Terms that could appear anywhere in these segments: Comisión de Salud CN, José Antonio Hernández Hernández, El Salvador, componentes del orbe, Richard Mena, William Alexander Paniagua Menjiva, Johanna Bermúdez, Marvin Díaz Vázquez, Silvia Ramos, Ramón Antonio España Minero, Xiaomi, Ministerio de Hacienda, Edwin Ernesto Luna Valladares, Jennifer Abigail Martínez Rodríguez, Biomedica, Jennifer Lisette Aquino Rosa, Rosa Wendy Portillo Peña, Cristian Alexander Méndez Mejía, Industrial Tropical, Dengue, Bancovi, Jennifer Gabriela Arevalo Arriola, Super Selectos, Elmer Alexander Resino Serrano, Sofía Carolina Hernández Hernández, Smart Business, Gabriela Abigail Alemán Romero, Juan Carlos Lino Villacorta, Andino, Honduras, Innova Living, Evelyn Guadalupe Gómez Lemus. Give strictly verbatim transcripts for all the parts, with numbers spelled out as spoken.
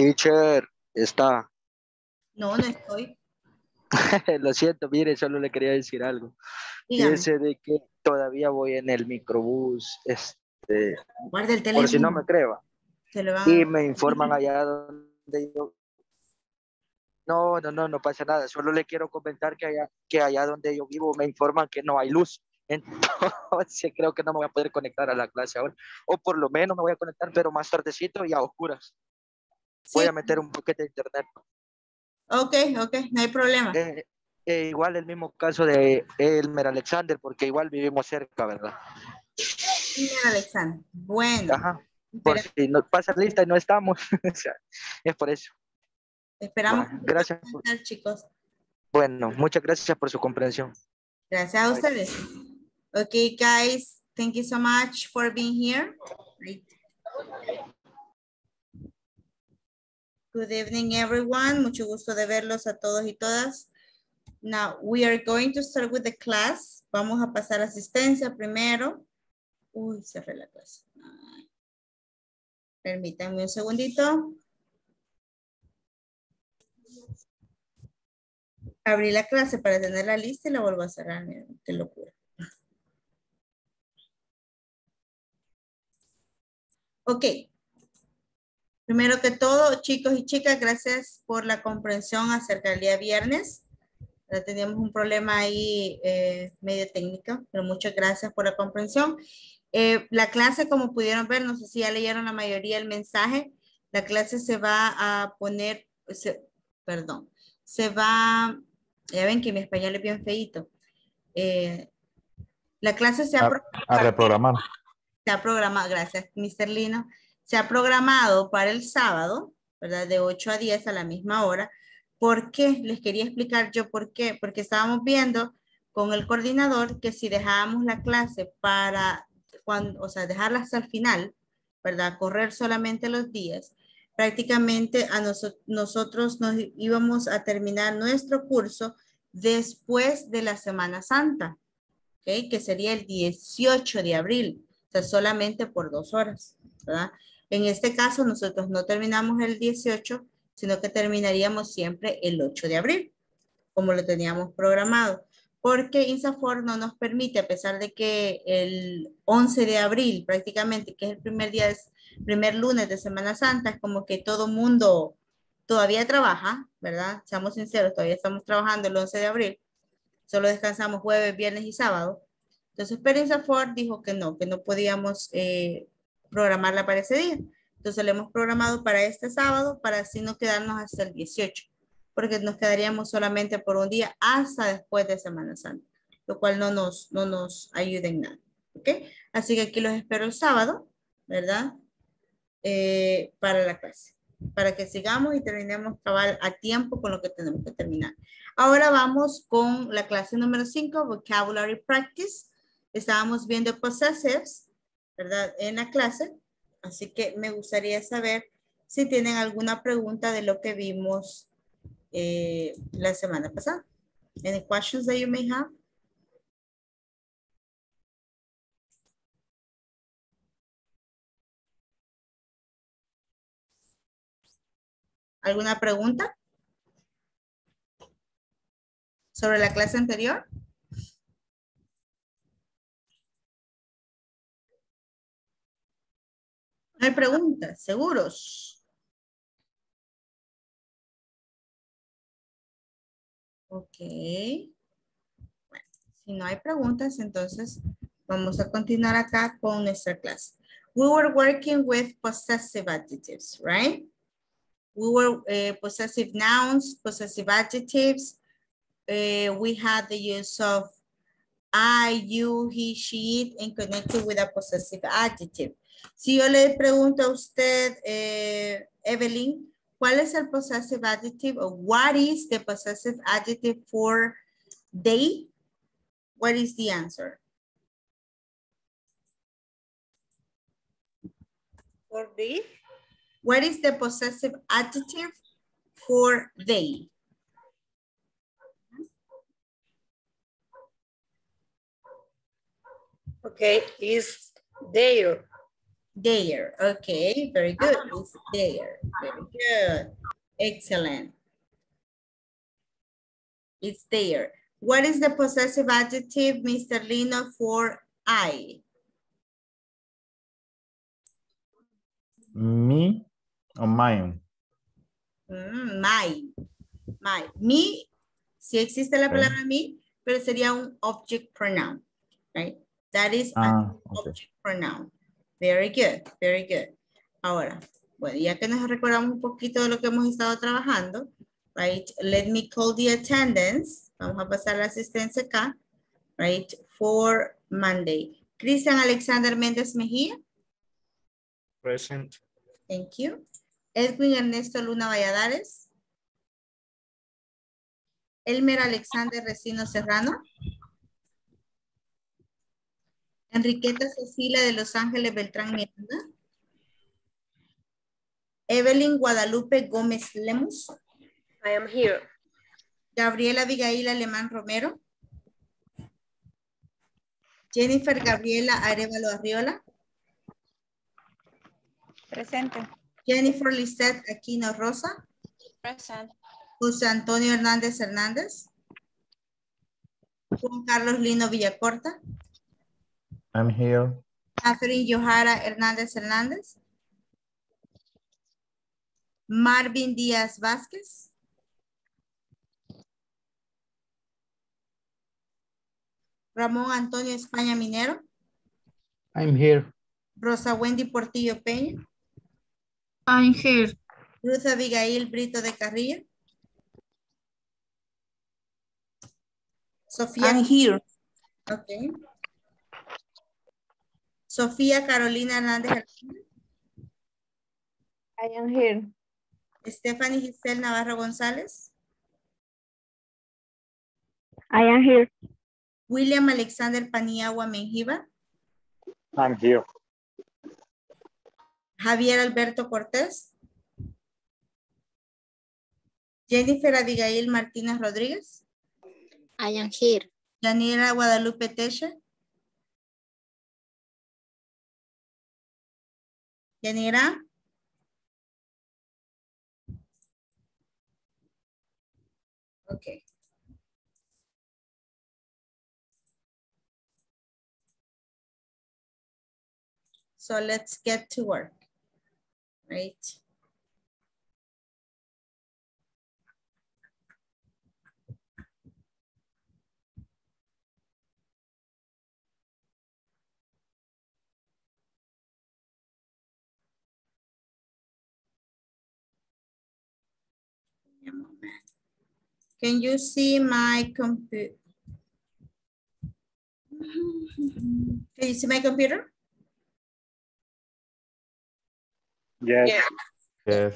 Teacher, ¿está? No, no estoy. Lo siento, mire, solo le quería decir algo. Dígame. Fíjese de que todavía voy en el microbús, este, guarda el teléfono. Por si no me creo. Y me informan allá donde yo... No, no, no, no pasa nada. Solo le quiero comentar que allá, que allá donde yo vivo me informan que no hay luz. Entonces creo que no me voy a poder conectar a la clase ahora. O por lo menos me voy a conectar, pero más tardecito y a oscuras. Sí. Voy a meter un paquete de internet. Ok, ok, no hay problema. Eh, eh, igual el mismo caso de Elmer Alexander, porque igual vivimos cerca, ¿verdad? Elmer Alexander, bueno. Ajá, por pero... si nos pasa lista y no estamos. Es por eso. Esperamos. Bueno, gracias. Por... chicos. Bueno, muchas gracias por su comprensión. Gracias a ustedes. Bye. Ok, guys, thank you so much for being here. Right. Good evening, everyone. Mucho gusto de verlos a todos y todas. Now, we are going to start with the class. Vamos a pasar asistencia primero. Uy, cerré la clase. Permítanme un segundito. Abrí la clase para tener la lista y la vuelvo a cerrar. Qué locura. Ok. Primero que todo, chicos y chicas, gracias por la comprensión acerca del día viernes. Ahora teníamos un problema ahí eh, medio técnico, pero muchas gracias por la comprensión. Eh, la clase, como pudieron ver, no sé si ya leyeron la mayoría el mensaje, la clase se va a poner, se, perdón, se va, ya ven que mi español es bien feíto. Eh, la clase se ha a, a reprogramar. Se ha programado, gracias, mister Lino. Se ha programado para el sábado, ¿verdad? De ocho a diez a la misma hora. ¿Por qué? Les quería explicar yo por qué. Porque estábamos viendo con el coordinador que si dejábamos la clase para, cuando, o sea, dejarla hasta el final, ¿verdad? Correr solamente los días. Prácticamente a noso- nosotros nos íbamos a terminar nuestro curso después de la Semana Santa, ¿okay? Que sería el dieciocho de abril, o sea, solamente por dos horas, ¿verdad? En este caso nosotros no terminamos el dieciocho, sino que terminaríamos siempre el ocho de abril, como lo teníamos programado, porque INSAFORP no nos permite, a pesar de que el once de abril prácticamente, que es el primer día, es primer lunes de Semana Santa, es como que todo mundo todavía trabaja, ¿verdad? Seamos sinceros, todavía estamos trabajando el once de abril, solo descansamos jueves, viernes y sábado. Entonces, pero INSAFORP dijo que no, que no podíamos... Eh, programarla para ese día. Entonces la hemos programado para este sábado para así no quedarnos hasta el dieciocho, porque nos quedaríamos solamente por un día hasta después de Semana Santa, lo cual no nos, no nos ayuda en nada. ¿Okay? Así que aquí los espero el sábado, ¿verdad? Eh, para la clase, para que sigamos y terminemos a tiempo con lo que tenemos que terminar. Ahora vamos con la clase número cinco, Vocabulary Practice. Estábamos viendo possessives, ¿verdad? En la clase, así que me gustaría saber si tienen alguna pregunta de lo que vimos eh, la semana pasada. Any questions that you may have? ¿Alguna pregunta sobre la clase anterior? No hay preguntas, seguros. Ok. Bueno, si no hay preguntas, entonces vamos a continuar acá con nuestra clase. We were working with possessive adjectives, right? We were uh, possessive nouns, possessive adjectives. Uh, we had the use of I, you, he, she, it, and connected with a possessive adjective. Si yo le pregunto a usted, eh, Evelyn, ¿cuál es el possessive adjective? Or what is the possessive adjective for they? What is the answer? For they? What is the possessive adjective for they? Okay, is their. There. Okay, very good. It's there. Very good. Excellent. It's there. What is the possessive adjective, Mister Lino, for I? Me or mine. Mm, my. My. Me, si existe la palabra okay. me, pero sería un object pronoun, right? That is ah, an okay. object pronoun. Very good, very good. Ahora, bueno, ya que nos recordamos un poquito de lo que hemos estado trabajando, right? Let me call the attendance. Vamos a pasar la asistencia acá, right? For Monday. Cristian Alexander Méndez Mejía. Present. Thank you. Edwin Ernesto Luna Valladares. Elmer Alexander Resino Serrano. Enriqueta Cecilia de Los Ángeles Beltrán Miranda. Evelyn Guadalupe Gómez Lemus. I am here. Gabriela Abigail Alemán Romero. Jennifer Gabriela Arevalo Arriola. Presente. Jennifer Lisette Aquino Rosa. Presente. José Antonio Hernández Hernández. Juan Carlos Lino Villacorta. I'm here. Catherine Yohara Hernández Hernández. Marvin Díaz Vázquez. Ramón Antonio España Minero. I'm here. Rosa Wendy Portillo Peña. I'm here. Ruth Abigail Brito de Carrillo. Sofía. I'm here. Okay. Sofía Carolina Hernández. I am here. Stephanie Giselle Navarro González. I am here. William Alexander Paniagua Menjiva. I'm here. Javier Alberto Cortés. Jennifer Abigail Martínez Rodríguez. I am here. Daniela Guadalupe Teche. Yanira. Okay. So let's get to work. Right. Can you see my computer? Can you see my computer? Yes. Yeah. Yes.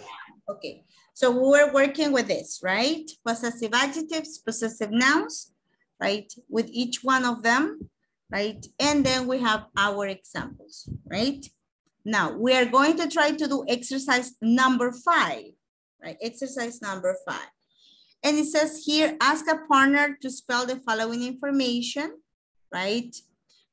Okay. So we were working with this, right? Possessive adjectives, possessive nouns, right? With each one of them, right? And then we have our examples, right? Now we are going to try to do exercise number five. Right. Exercise number five. And it says here, ask a partner to spell the following information, right?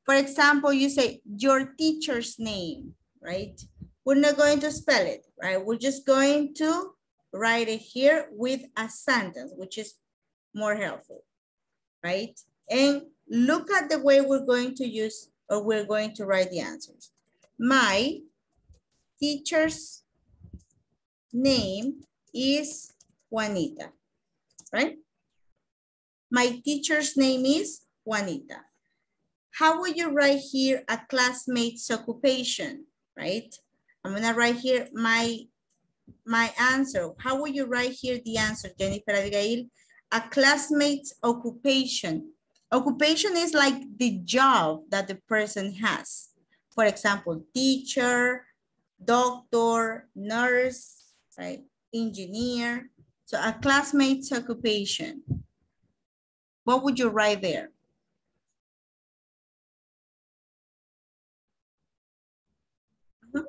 For example, you say your teacher's name, right? We're not going to spell it, right? We're just going to write it here with a sentence, which is more helpful, right? And look at the way we're going to use, or we're going to write the answers. My teacher's name is Juanita, right? My teacher's name is Juanita. How would you write here a classmate's occupation, right? I'm gonna write here my, my answer. How would you write here the answer, Jennifer Abigail? A classmate's occupation. Occupation is like the job that the person has. For example, teacher, doctor, nurse, right? Engineer. So a classmate's occupation. What would you write there? Mm-hmm.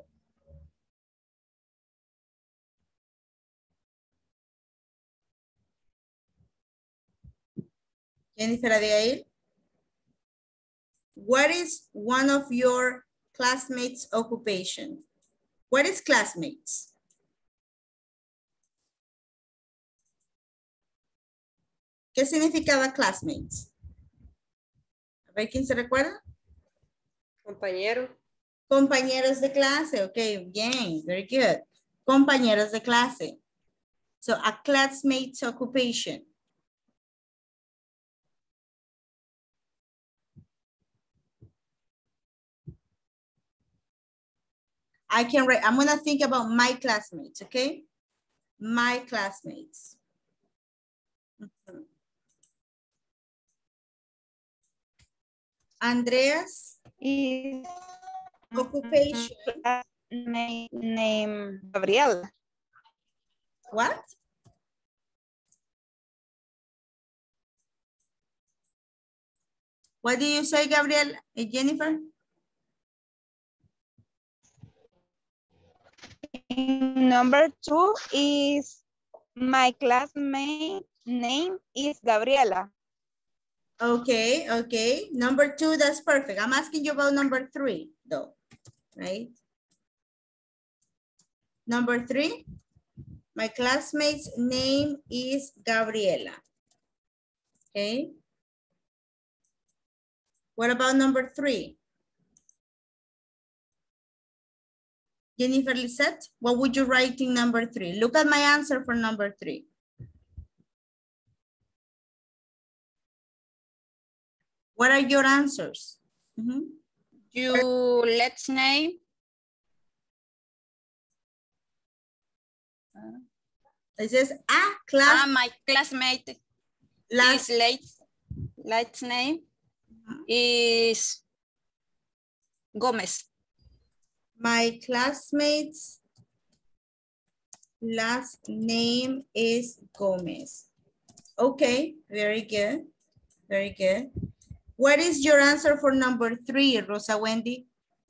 Jennifer Abigail, what is one of your classmates occupation. What is classmates? ¿Qué significaba classmates? A ver, ¿quién se recuerda? Compañero. Compañeros de clase. Ok, bien. Very good. Compañeros de clase. So, a classmate's occupation. I can write, I'm going to think about my classmates, okay? My classmates. Mm-hmm. Andreas? Is occupation. Name, name Gabriel. What? What do you say, Gabriel? Hey, Jennifer? Number two is my classmate name is Gabriela. Okay, okay. Number two, that's perfect. I'm asking you about number three, though, right? Number three, my classmate's name is Gabriela. Okay. What about number three? Jennifer Lisette, what would you write in number three? Look at my answer for number three. What are your answers? Mm-hmm. You, let's name. It says a class. Ah, my classmate. Last late. Last name mm-hmm. is Gomez. My classmate's last name is Gomez. Okay, very good, very good. What is your answer for number three, Rosa Wendy?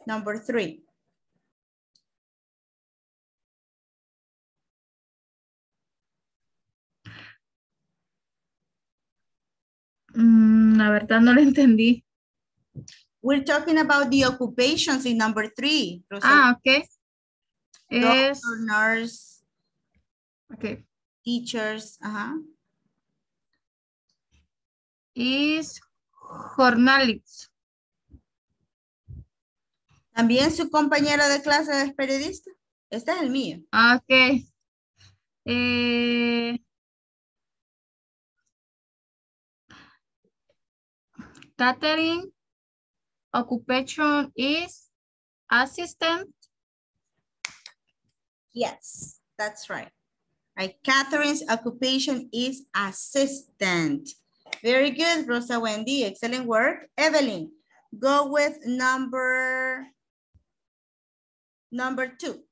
Number three. Mm, la verdad no lo entendí. We're talking about the occupations in number three. Rosa. Ah, okay. Doctor, es... nurse, okay. Teachers. Uh-huh. Is journalist. También su compañero de clase es periodista. Este es el mío. Okay. Eh... Catherine. Occupation is assistant. Yes, that's right. Right, Catherine's occupation is assistant. Very good, Rosa Wendy. Excellent work. Evelyn, go with number, number two.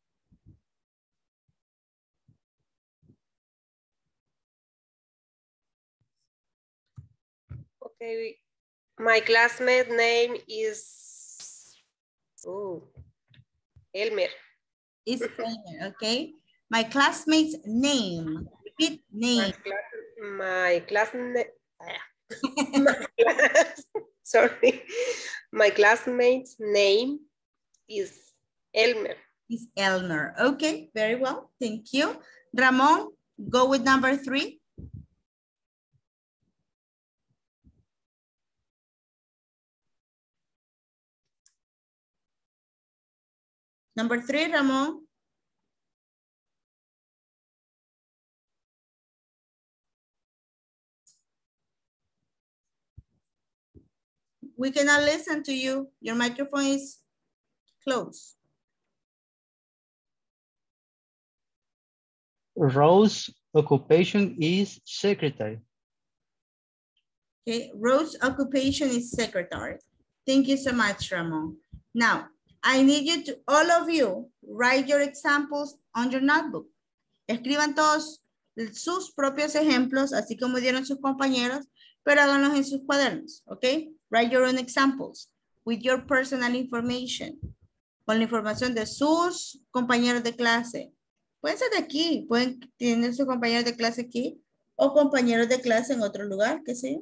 Okay. My classmate name is oh, Elmer. It's Elmer, okay. My classmate's name. Repeat name. My classmate. My class, sorry. My classmate's name is Elmer. It's Elmer. Okay, very well. Thank you. Ramon, go with number three. Number three, Ramon. We cannot listen to you. Your microphone is closed. Rose's occupation is secretary. Okay, Rose's occupation is secretary. Thank you so much, Ramon. Now, I need you to, all of you, write your examples on your notebook. Escriban todos sus propios ejemplos, así como dieron sus compañeros, pero háganlos en sus cuadernos, ¿ok? Write your own examples with your personal information, con la información de sus compañeros de clase. Pueden ser de aquí, pueden tener sus compañeros de clase aquí o compañeros de clase en otro lugar, qué sé yo.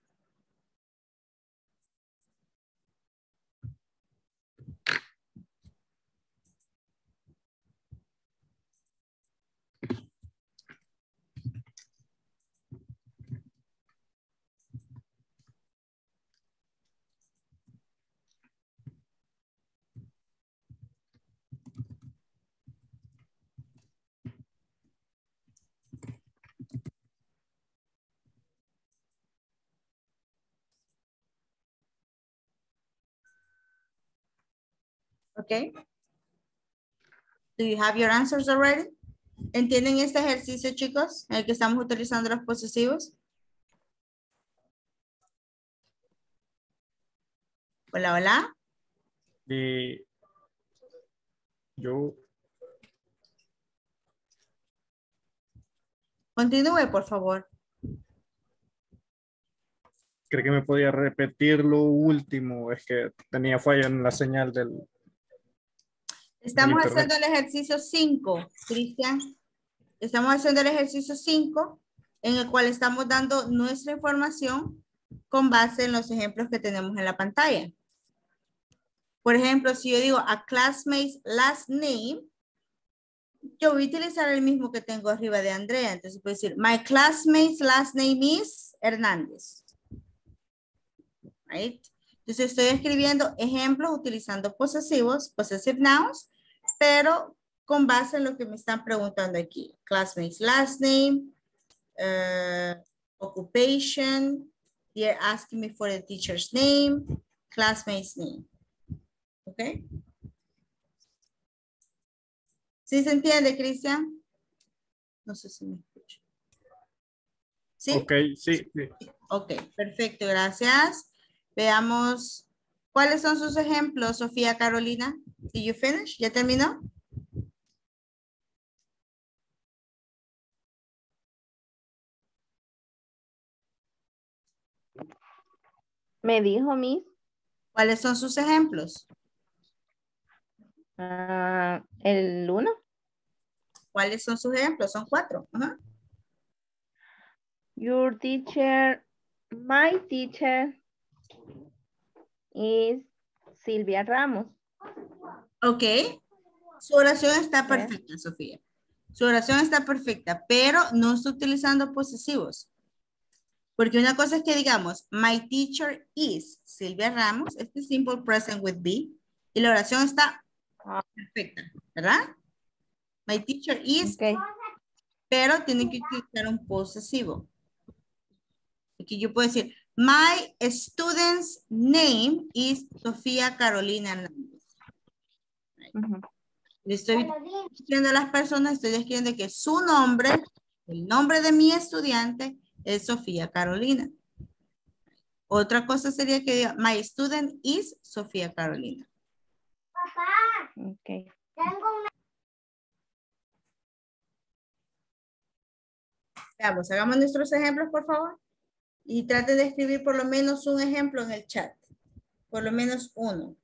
Okay. Do you have your answers already? ¿Entienden este ejercicio, chicos? En el que estamos utilizando los posesivos. Hola, hola. Eh, yo. Continúe, por favor. Creo que me podía repetir lo último. Es que tenía falla en la señal del... Estamos haciendo el ejercicio cinco, Cristian. Estamos haciendo el ejercicio cinco, en el cual estamos dando nuestra información con base en los ejemplos que tenemos en la pantalla. Por ejemplo, si yo digo a classmate's last name, yo voy a utilizar el mismo que tengo arriba de Andrea. Entonces puedo decir, my classmate's last name is Hernández. Right? Entonces estoy escribiendo ejemplos utilizando posesivos, possessive nouns, pero con base en lo que me están preguntando aquí. Classmate's last name, uh, occupation, they're asking me for the teacher's name, classmate's name. ¿Ok? ¿Sí se entiende, Cristian? No sé si me escucho. ¿Sí? Ok, sí. sí. Ok, perfecto, gracias. Veamos, ¿cuáles son sus ejemplos, Sofía Carolina? Did you finish? ¿Ya terminó? Me dijo, Miss. ¿Cuáles son sus ejemplos? Uh, el uno. ¿Cuáles son sus ejemplos? Son cuatro. Uh-huh. Your teacher, my teacher. Es Silvia Ramos. Ok. Su oración está perfecta, yes. Sofía. Su oración está perfecta, pero no está utilizando posesivos. Porque una cosa es que digamos, my teacher is Silvia Ramos. Este simple present with be. Y la oración está perfecta, ¿verdad? My teacher is. Okay. Pero tiene que utilizar un posesivo. Aquí yo puedo decir, my student's name is Sofía Carolina. Uh-huh. Le estoy diciendo a las personas, estoy diciendo que su nombre, el nombre de mi estudiante es Sofía Carolina. Otra cosa sería que diga, my student is Sofía Carolina. Papá, okay. Tengo una... Veamos, hagamos nuestros ejemplos, por favor. Y trate de escribir por lo menos un ejemplo en el chat. Por lo menos uno.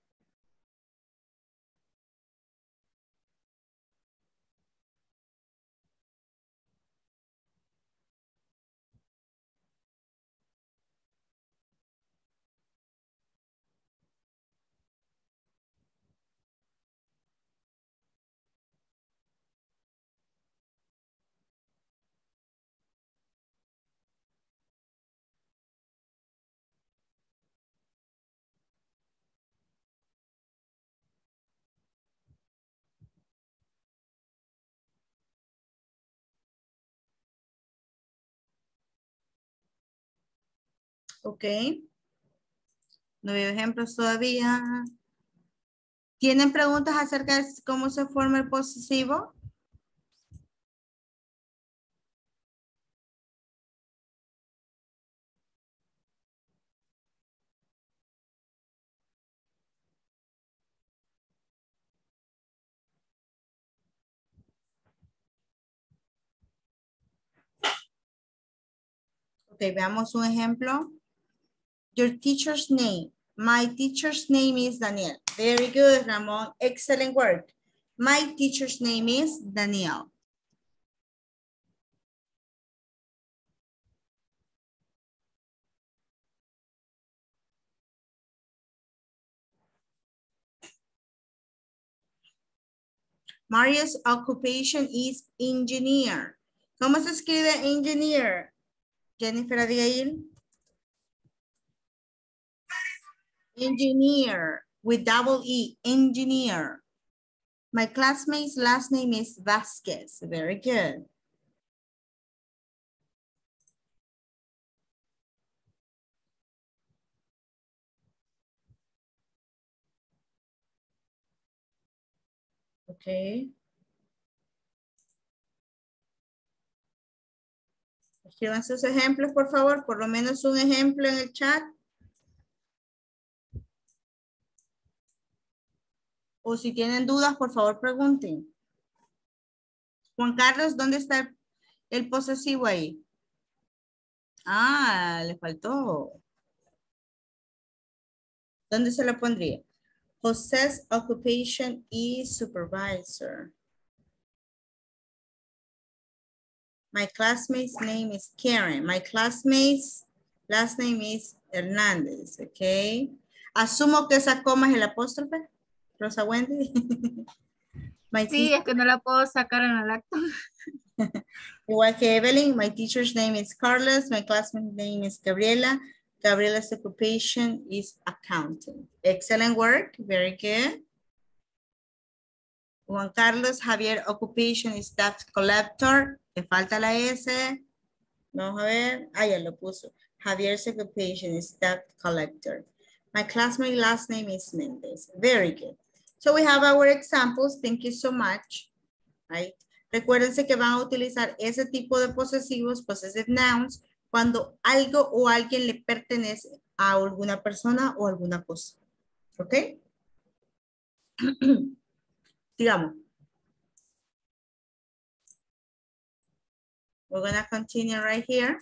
Ok. No veo ejemplos todavía. ¿Tienen preguntas acerca de cómo se forma el posesivo? Ok, veamos un ejemplo. Your teacher's name. My teacher's name is Daniel. Very good, Ramón. Excellent work. My teacher's name is Daniel. Maria's occupation is engineer. ¿Cómo se escribe engineer? Jennifer Abigail. Engineer with double E, engineer. My classmate's last name is Vasquez. Very good. Okay. Escriban sus ejemplos, por favor, por lo menos un ejemplo en el chat. O si tienen dudas, por favor, pregunten. Juan Carlos, ¿dónde está el, el posesivo ahí? Ah, le faltó. ¿Dónde se lo pondría? Possess, occupation y supervisor. My classmate's name is Karen. My classmate's last name is Hernández, ok. Asumo que esa coma es el apóstrofe. Rosa Wendy. My sí, es que no la puedo sacar en el acto. Igual que Evelyn, my teacher's name is Carlos, my classmate's name is Gabriela. Gabriela's occupation is accounting. Excellent work, very good. Juan Carlos, Javier, occupation is tax collector. Te falta la S. Vamos a ver. Ah, ya lo puso. Javier's occupation is tax collector. My classmate's last name is Mendez. Very good. So we have our examples. Thank you so much. Right. Recuérdense que van a utilizar ese tipo de posesivos, possessive nouns, cuando algo o alguien le pertenece a alguna persona o alguna cosa. ¿Ok? Digamos. We're going to continue right here.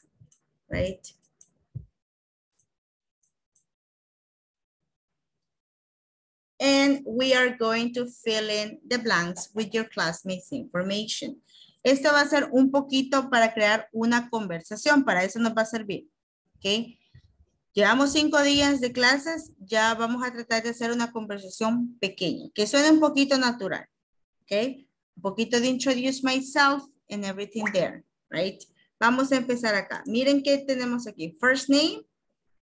Right. And we are going to fill in the blanks with your classmates' information. Esto va a ser un poquito para crear una conversación. Para eso nos va a servir. ¿Okay? Llevamos cinco días de clases. Ya vamos a tratar de hacer una conversación pequeña. Que suene un poquito natural. ¿Okay? Un poquito de introduce myself and everything there. Right? Vamos a empezar acá. Miren qué tenemos aquí. First name,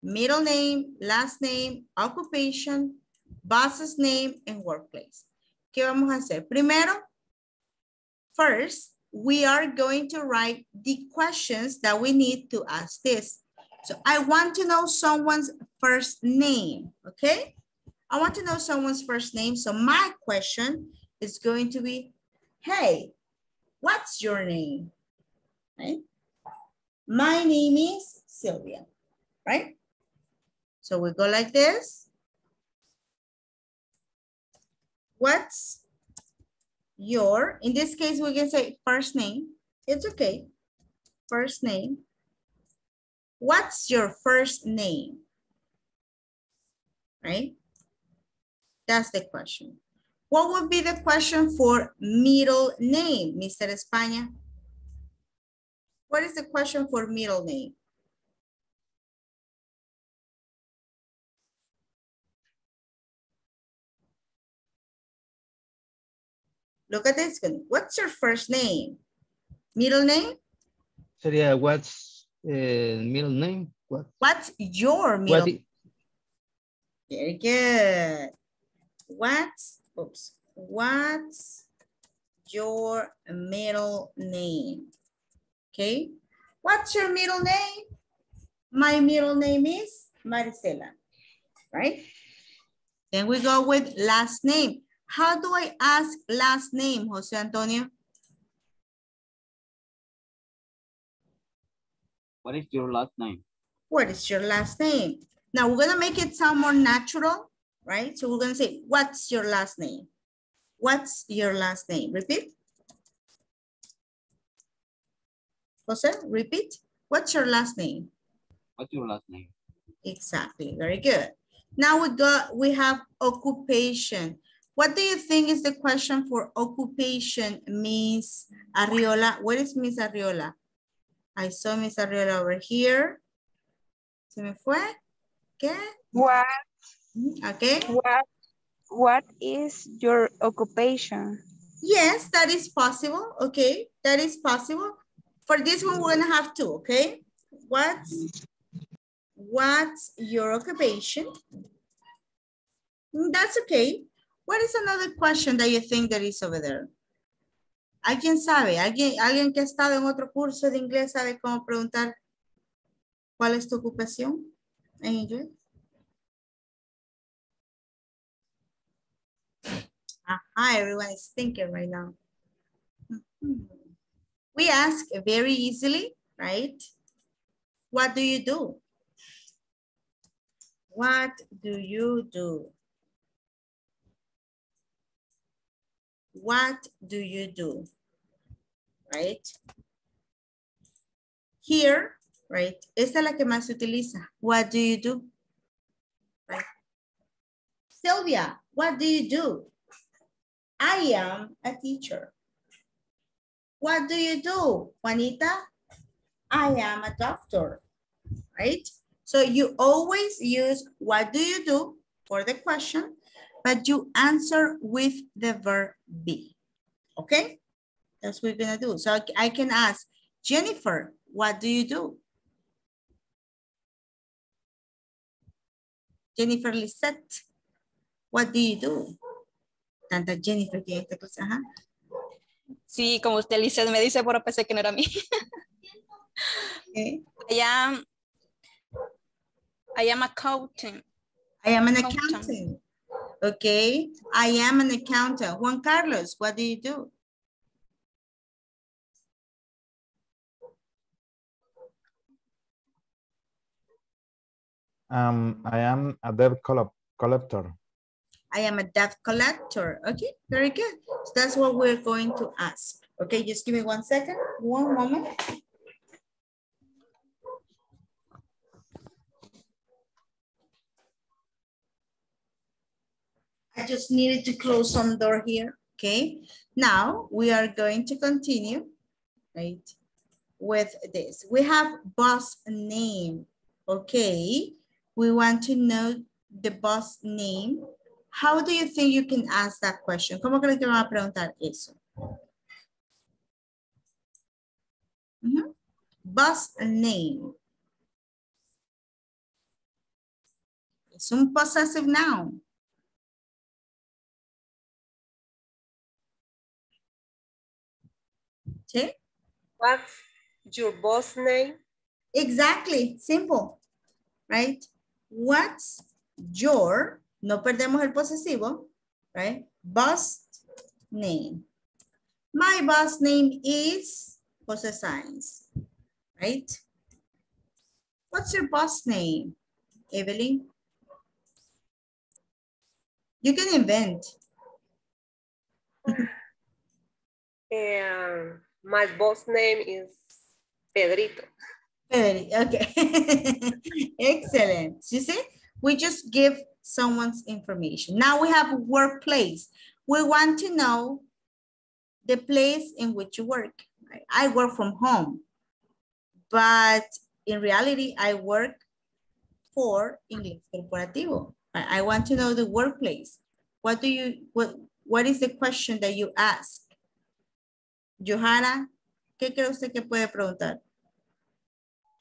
middle name, last name, occupation, boss's name and workplace. ¿Qué vamos a hacer? Primero, first, we are going to write the questions that we need to ask this. So I want to know someone's first name, okay? I want to know someone's first name. So my question is going to be, hey, what's your name? Right? My name is Silvia, right? So we go like this. What's your, in this case, we can say first name. It's okay. First name. What's your first name? Right? That's the question. What would be the question for middle name, Mister España? What is the question for middle name? Look at this one. What's your first name? Middle name? So yeah, what's uh, middle name? What? What's your middle what name? Very good. What's, oops, what's your middle name? Okay. What's your middle name? My middle name is Maricela, right? Then we go with last name. How do I ask last name, José Antonio? What is your last name? What is your last name? Now we're going to make it sound more natural, right? So we're going to say, what's your last name? What's your last name? Repeat. José, repeat. What's your last name? What's your last name? Exactly. Very good. Now we got, we have occupation. What do you think is the question for occupation, Miss Arriola? Where is Miss Arriola? I saw Miss Arriola over here. Se me fue. ¿Qué? What? Okay. What, what is your occupation? Yes, that is possible. Okay, that is possible. For this one, we're gonna have two, okay? What's, what's your occupation? That's okay. What is another question that you think that is over there? ¿Alguien sabe? ¿Alguien, alguien que ha estado en otro curso de inglés sabe cómo preguntar cuál es tu ocupación en inglés? Aha, everyone is thinking right now. We ask very easily, right? What do you do? What do you do? What do you do? Right? Here, right? Esta es la que más se utiliza. What do you do? Right? Silvia, what do you do? I am a teacher. What do you do, Juanita? I am a doctor, right? So you always use what do you do for the question, but you answer with the verb be, okay? That's what we're gonna do. So I can ask, Jennifer, what do you do? Jennifer Lisette, what do you do? Tanta Jennifer que esta cosa, ajá. Sí, como usted Lisa, me dice, pero pensé que no era a mí. Okay. I am, I am a accountant. I am an accountant. Okay. I am an accountant. Juan Carlos, what do you do? Um, I am a debt collector. I am a debt collector. Okay, very good. So that's what we're going to ask. Okay, just give me one second, one moment. I just needed to close some door here. Okay, now we are going to continue, right, with this. We have boss name. Okay, we want to know the boss name. How do you think you can ask that question? ¿Cómo crees que van a preguntar eso? Mm-hmm. Boss name. Es un possessive noun. ¿Sí? What's your boss name? Exactly, simple, right? What's your... No perdemos el posesivo, right? Boss name. My boss name is possessives, right? What's your boss name, Evelyn? You can invent. Um, my boss name is Pedrito. Pedrito, okay. Excellent. You see, we just give someone's information. Now we have workplace. We want to know the place in which you work. Right? I work from home, but in reality, I work for Inglés Corporativo. Right? I want to know the workplace. What do you, what, what is the question that you ask? Johanna, ¿qué cree usted que puede preguntar?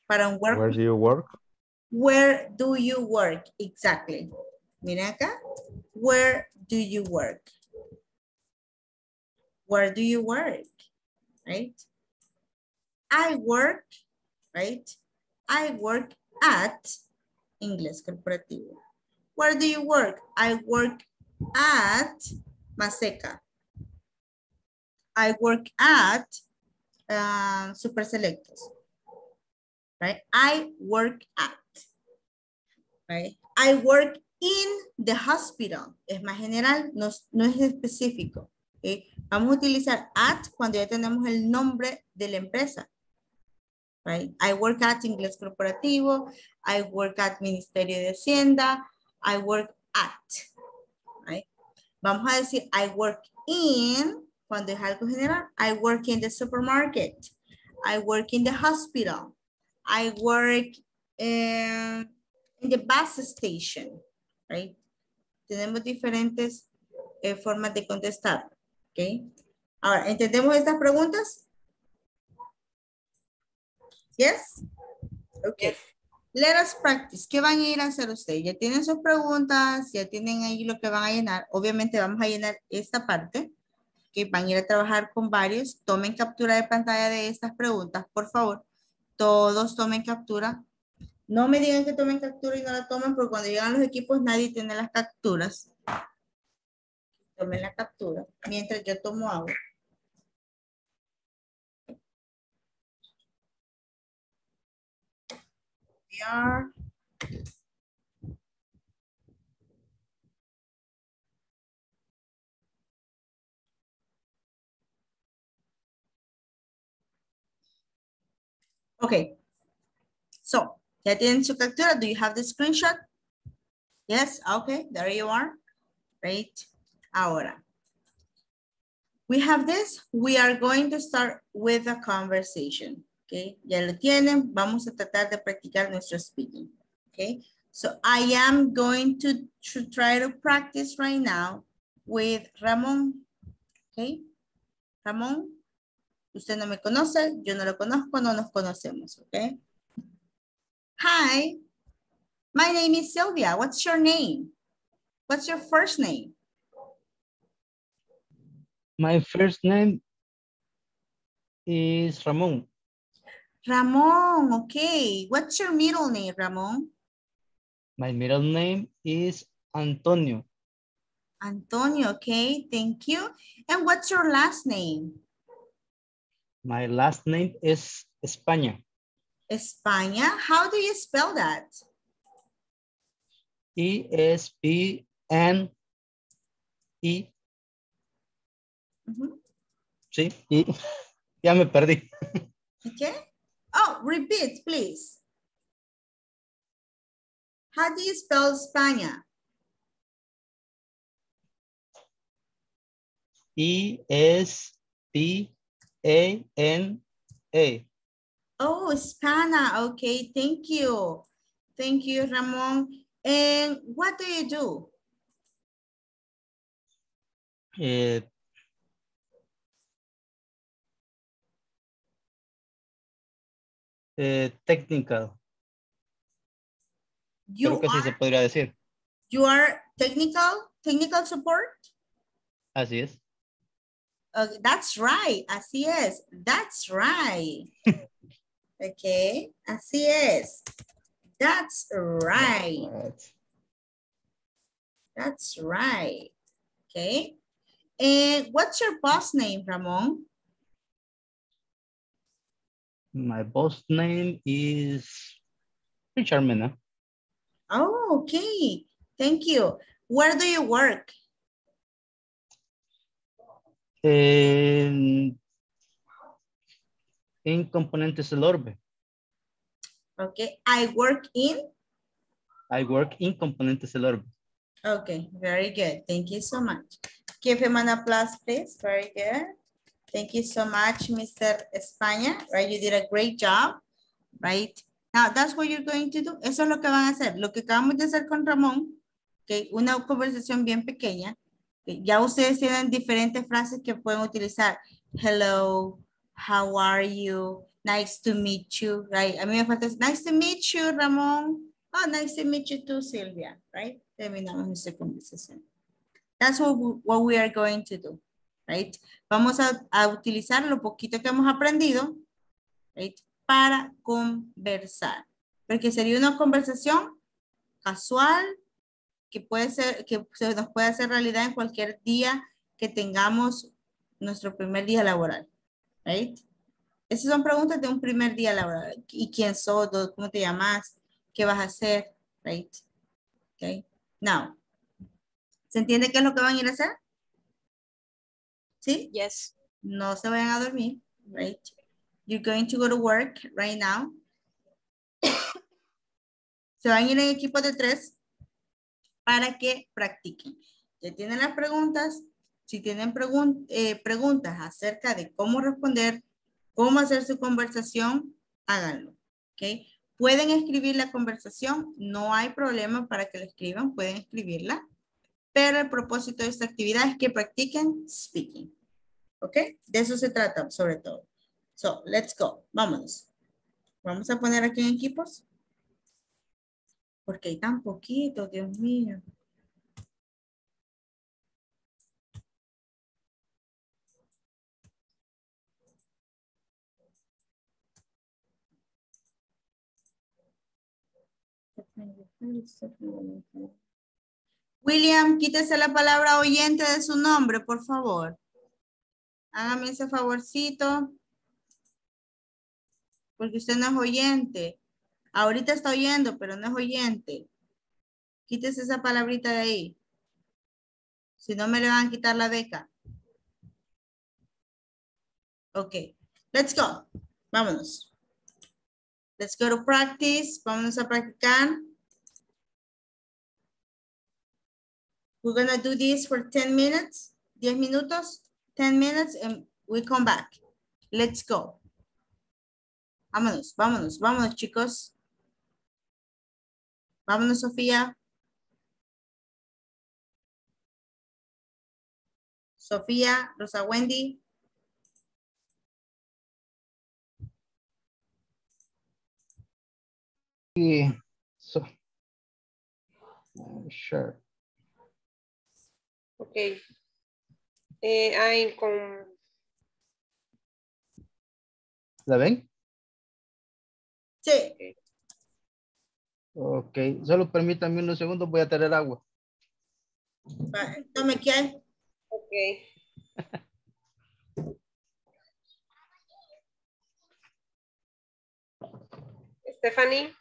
Para un work. Where do you work? Where do you work? Exactly. Mira acá. Where do you work? Where do you work? Right? I work, right? I work at Inglés Corporativo. Where do you work? I work at Maseca. I work at uh, Super Selectos. Right? I work at. Right? I work in the hospital. Es más general, no, no es específico. ¿Okay? Vamos a utilizar at cuando ya tenemos el nombre de la empresa. Right? I work at Inglés Corporativo. I work at Ministerio de Hacienda. I work at. Right? Vamos a decir I work in cuando es algo general. I work in the supermarket. I work in the hospital. I work in... in the bus station, right? Tenemos diferentes eh, formas de contestar, ¿ok? Ahora, ¿entendemos estas preguntas? Yes? Okay. Let us practice. ¿Qué van a ir a hacer ustedes? Ya tienen sus preguntas, ya tienen ahí lo que van a llenar. Obviamente vamos a llenar esta parte, que van a ir a trabajar con varios. Tomen captura de pantalla de estas preguntas, por favor. Todos tomen captura. No me digan que tomen captura y no la tomen, porque cuando llegan los equipos nadie tiene las capturas. Tomen la captura mientras yo tomo agua. Are. Okay, so ya tienen su captura. Do you have the screenshot? Yes, okay, there you are. Great. Ahora, we have this. We are going to start with a conversation. Okay, ya lo tienen. Vamos a tratar de practicar nuestro speaking. Okay, so I am going to, to try to practice right now with Ramón. Okay, Ramón, usted no me conoce, yo no lo conozco, no nos conocemos. Okay. Hi, my name is Silvia. What's your name? What's your first name? My first name is Ramón. Ramon, okay. What's your middle name, Ramon? My middle name is Antonio. Antonio, okay. Thank you. And what's your last name? My last name is España. España? How do you spell that? E S P N I. Mm-hmm. Sí, y ya me perdí. Okay. Oh, repeat, please. How do you spell España? E S P A N A. Oh, España. Okay, thank you. Thank you, Ramon. And what do you do? Uh, Uh, technical. You Creo que are, sí se podría decir. You are technical, technical support. Así es. Okay, that's right. Así es. That's right. Okay. Así es. That's right. That's right. Okay. And what's your boss name, Ramon? My boss name is Richard Mena. Oh, okay. Thank you. Where do you work? In, in componentes del orbe. Okay. I work in? I work in componentes del orbe. Okay. Very good. Thank you so much. Give him an applause, please. Very good. Thank you so much, Mister España, right? You did a great job, right? Now, that's what you're going to do. Eso es lo que van a hacer. Lo que acabamos de hacer con Ramón, okay, una conversación bien pequeña. Okay, ya ustedes tienen diferentes frases que pueden utilizar. Hello, how are you? Nice to meet you, right? A mí me falta, nice to meet you, Ramón. Oh, nice to meet you too, Silvia, right? Terminamos nuestra conversación. That's what we, what we are going to do. Right. Vamos a, a utilizar lo poquito que hemos aprendido, right, para conversar, porque sería una conversación casual que puede ser, que se nos puede hacer realidad en cualquier día que tengamos nuestro primer día laboral, right. Esas son preguntas de un primer día laboral. ¿Y quién sos? ¿Cómo te llamas? ¿Qué vas a hacer? Right. Okay. Now, ¿se entiende qué es lo que van a ir a hacer? ¿Sí? Yes. No se vayan a dormir, right? You're going to go to work right now. Se van a ir en equipo de tres para que practiquen. Ya tienen las preguntas. Si tienen pregun eh, preguntas acerca de cómo responder, cómo hacer su conversación, háganlo, ¿ok? Pueden escribir la conversación. No hay problema para que la escriban. Pueden escribirla. Pero el propósito de esta actividad es que practiquen speaking. ¿Ok? De eso se trata, sobre todo. So, let's go. Vámonos. Vamos a poner aquí en equipos. Porque hay tan poquito, Dios mío. William, quítese la palabra oyente de su nombre, por favor. Hágame ese favorcito. Porque usted no es oyente. Ahorita está oyendo, pero no es oyente. Quítese esa palabrita de ahí. Si no, me le van a quitar la beca. Ok. Let's go. Vámonos. Let's go to practice. Vámonos a practicar. We're going to do this for ten minutes. diez minutos. ten minutes and we come back. Let's go. Vámonos, vámonos, vámonos, chicos. Vámonos, Sofía. Sofía, Rosa Wendy. Yeah, so. Sure. Okay. Eh, I'm con... ¿La ven? Sí. Ok, solo permítanme unos segundos, voy a traer agua. Tome quién. Ok. Stephanie.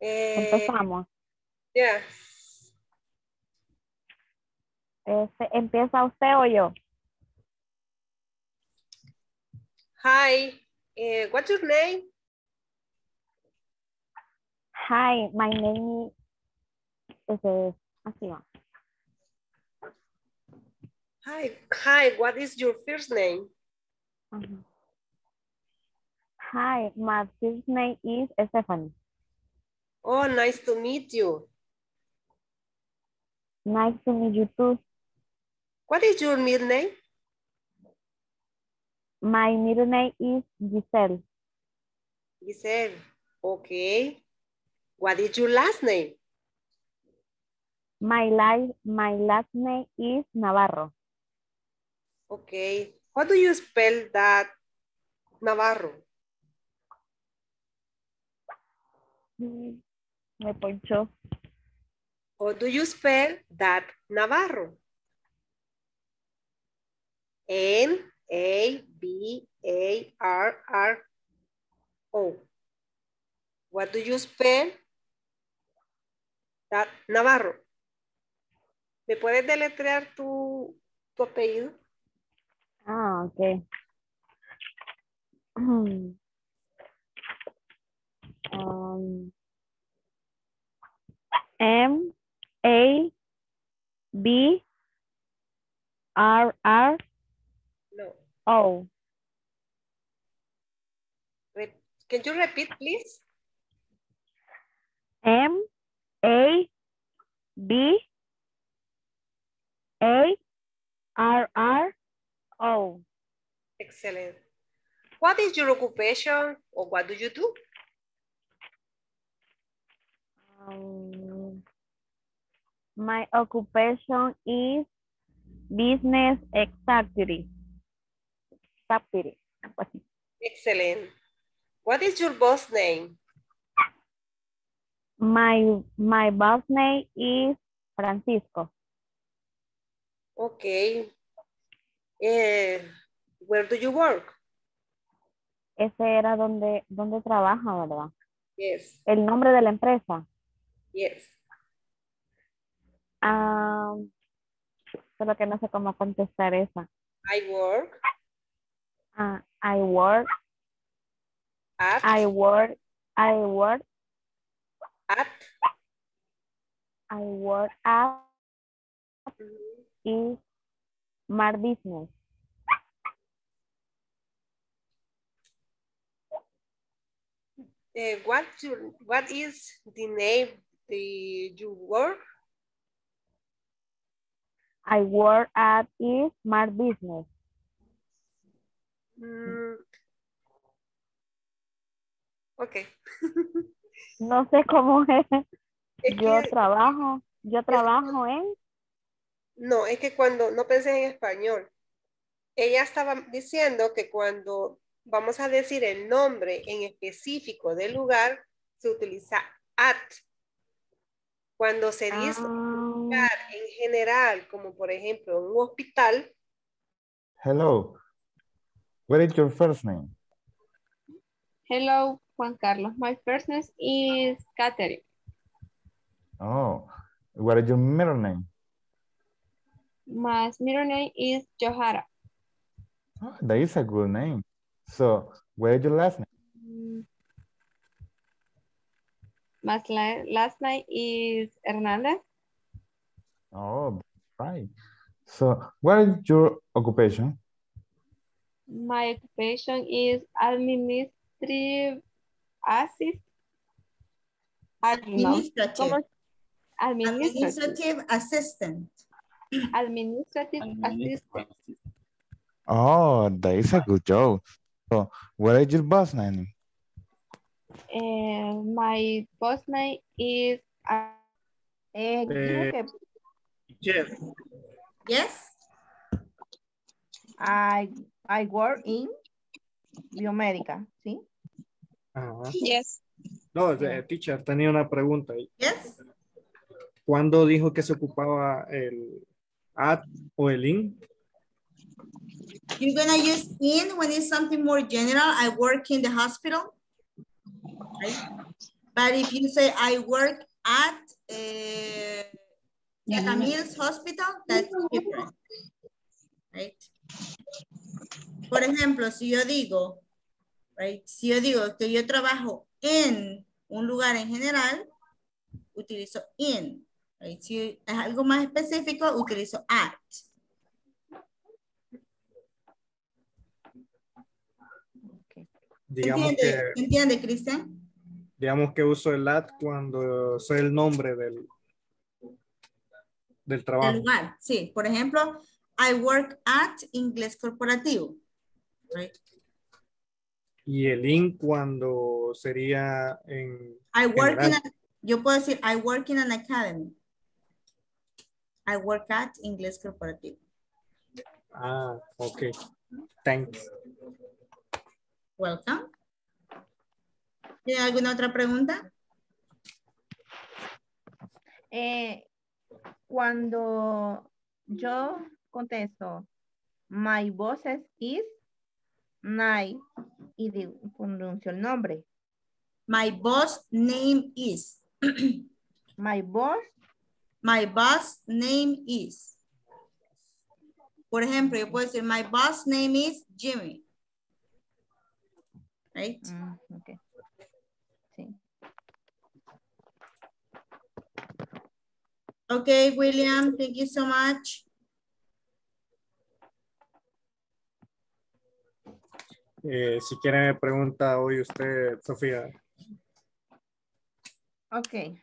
Eh, Empezamos. Yes. Este, ¿empieza usted o yo? Hi, uh, what's your name? Hi, my name is Asima. Hi, hi, what is your first name? Uh-huh. Hi, my first name is Stephanie. Oh, nice to meet you. Nice to meet you too. What is your middle name? My middle name is Giselle. Giselle, okay. What is your last name? My, life, my last name is Navarro. Okay. How do you spell that, Navarro? Me poncho. How do you spell that, Navarro? And... A B A R R O. What do you spell that, Navarro? ¿Me puedes deletrear tu, tu apellido? Ah, ok. Um, M A B R R. No. Oh. Can you repeat, please? M A B A R R O. Excellent. What is your occupation or what do you do? Um, my occupation is business executive. Excellent. What is your boss name? My my boss name is Francisco. Okay. Uh, where do you work? Ese era donde donde trabaja, ¿verdad? Yes. El nombre de la empresa. Yes. Um, solo que no sé cómo contestar esa. I work. Uh, I work at I work I work at I work at in Smart Business. Uh, what, what is the name the you work? I work at is Smart Business. Mm. Ok. No sé cómo es. es yo que, trabajo, yo trabajo en... No, es que cuando, no pensé en español. Ella estaba diciendo que cuando vamos a decir el nombre en específico del lugar, se utiliza at. Cuando se dice oh. lugar en general, como por ejemplo un hospital. Hello. What is your first name? Hello, Juan Carlos. My first name is Catherine. Oh, what is your middle name? My middle name is Johara. Oh, that is a good name. So, what is your last name? My last name is Hernandez. Oh, right. So, what is your occupation? My occupation is administrative assist. Administrative. Administrative assistant. Administrative assistant. Oh, that is a good job. So, what is your boss name? Uh, my boss name is... Uh, uh, Jeff. Yes? I... I work in Biomedica, ¿sí? Ajá. Yes. No, teacher, tenía una pregunta. Yes. ¿Cuándo dijo que se ocupaba el at o el in? You're gonna use in when it's something more general. I work in the hospital. Okay. But if you say I work at uh, the Camille's hospital, that's different. Right? Por ejemplo, si yo digo, right, si yo digo que yo trabajo en un lugar en general, utilizo in. Right? Si es algo más específico, utilizo at. Okay. Digamos ¿Entiende, que, ¿entiende Cristian? Digamos que uso el at cuando soy el nombre del, del trabajo. Del lugar, sí. Por ejemplo, I work at Inglés Corporativo. Right. Y el in cuando sería en I work in a, yo puedo decir I work in an academy. I work at Inglés Corporativo. Ah, ok. Thanks. Welcome. ¿Tiene alguna otra pregunta? Eh, cuando yo contesto my bosses is Nay, y pronuncio el nombre. My boss name is. My boss. My boss name is. Por ejemplo, yo puedo decir, my boss name is Jimmy. Right? Mm, okay. Sí. Okay, William, thank you so much. Eh, si quiere me pregunta hoy usted, Sofía. Ok.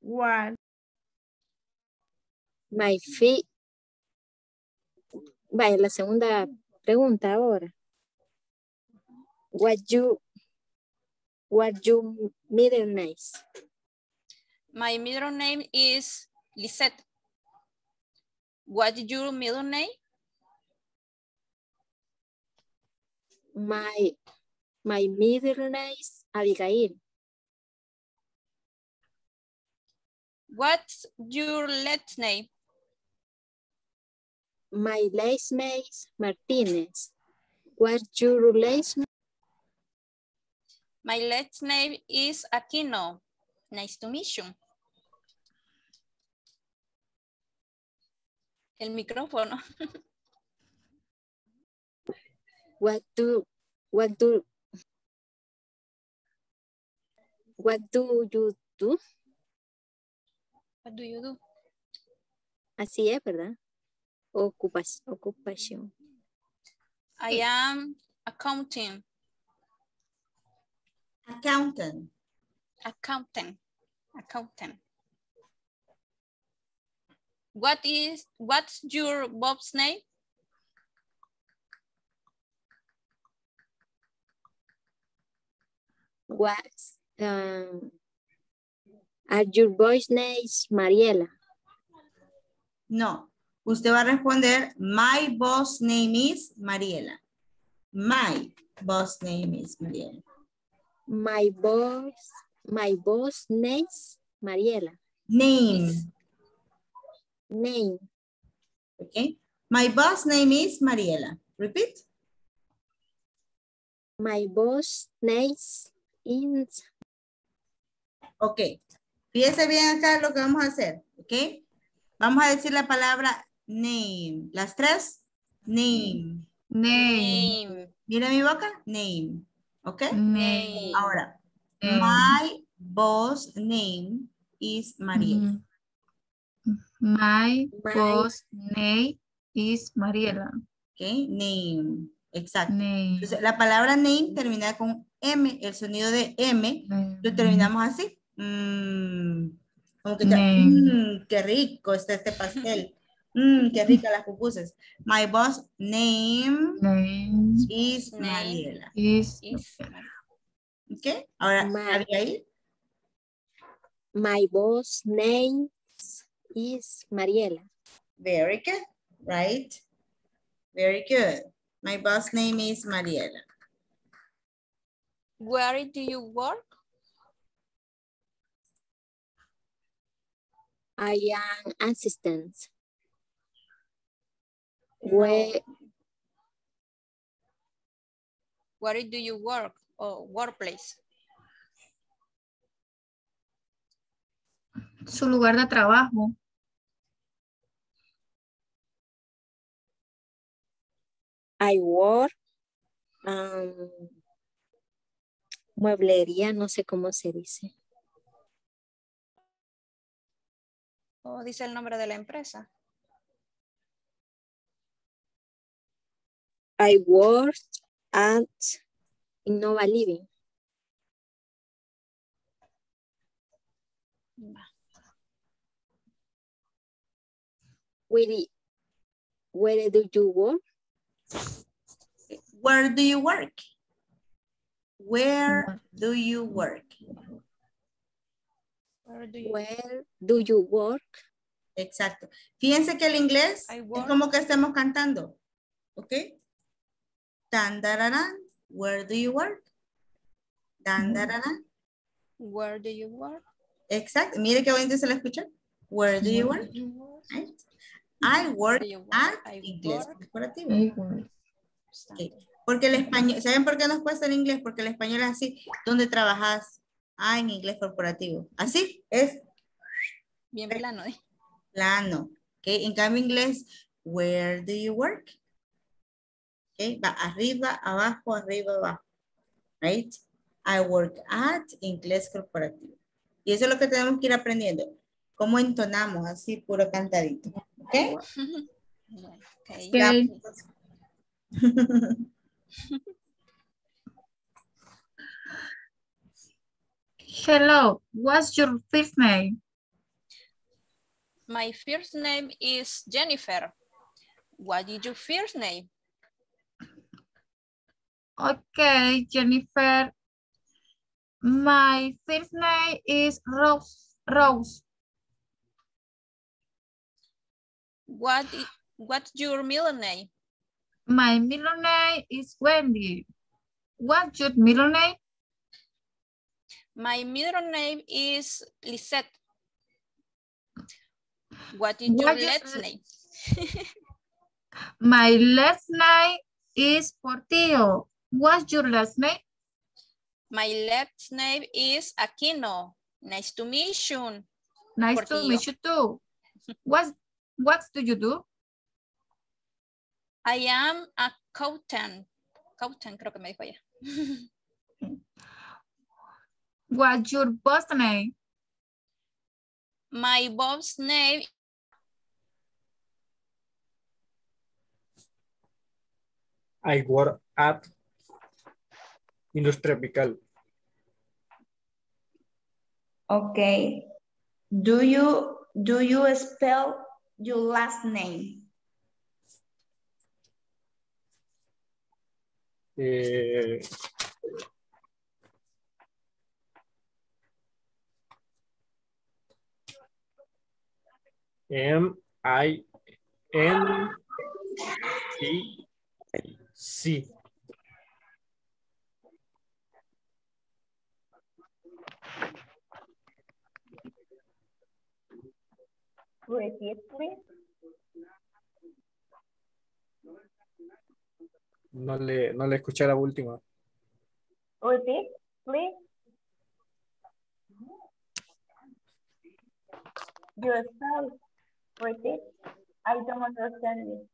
What? My fee. Vaya, la segunda pregunta ahora. What you, what you middle name? My middle name is Lisette. What your middle name? My, my middle name is Abigail. What's your last name? My last name is Martinez. What's your last name? My last name is Aquino. Nice to meet you. El micrófono. What do, what do, what do you do? What do you do? Así es, ¿verdad? Ocupas, ocupación. I am accounting. Accountant. Accountant. Accountant. What is, what's your Bob's name? What's, um, are your boy's name Mariela? No, usted va a responder, my boss name is Mariela. My boss name is Mariela. My boss, my boss name is Mariela. Name. Name. Okay. My boss name is Mariela. Repeat. My boss name is. Ok. Fíjese bien acá lo que vamos a hacer. Ok. Vamos a decir la palabra name. Las tres. Name. Name. Name. Mira mi boca. Name. Ok. Name. Ahora. Name. My boss name is Mariela. Mm. My, My boss name is Mariela. Ok, name. Exacto. Name. Entonces, la palabra name termina con M, el sonido de M. Name. Lo terminamos así. Mm, como que, mm, qué rico está este pastel. Mm, qué rica las pupusas. My boss name, name. is Mariela. Is, is. Ok, ahora, My, ahí? My boss name is Mariela. Very good, right? Very good. My boss name is Mariela. Where do you work? I am assistant. Where? Where do you work or workplace? Su lugar de trabajo. I work, um, mueblería, no sé cómo se dice. ¿O dice el nombre de la empresa? I work at Innova Living. Where, where do you work? Where do you work? Where do you work? Where do you, Where do you work? Exacto. Fíjense que el inglés es como que estamos cantando. ¿Ok? Tan, dararán. Where do you work? Tan, dararán. Where do you work? Exacto. Mire qué bonito se lo escucha. Where do you work? Right. I work at Inglés Corporativo. Okay. Porque el español, ¿saben por qué nos cuesta el inglés? Porque el español es así. ¿Dónde trabajas? Ah, en Inglés Corporativo. Así es. Bien plano, ¿eh? Plano. Okay. En cambio, inglés, where do you work? Okay. Va arriba, abajo, arriba, abajo. Right? I work at Inglés Corporativo. Y eso es lo que tenemos que ir aprendiendo. Cómo entonamos así, puro cantadito. ¿Ok? Okay. Okay. Hello, what's your first name? My first name is Jennifer. What is your first name? Okay, Jennifer. My first name is Rose. Rose. What is, what's your middle name? My middle name is Wendy. What's your middle name? My middle name is Lisette. What is what your last name? My last name is Portillo. What's your last name? My last name is Aquino. Nice to meet you. Nice Portillo. to meet you too. What's What do you do? I am a accountant. Accountant, creo que me dijo ella. What's your boss name? My boss name. I work at Industrial Tropical. Okay. Do you do you spell your last name? Eh... M I N T C. Repeat, please. No le, no le escuché la última. Repeat, please. Yourself. Repeat. I don't understand it.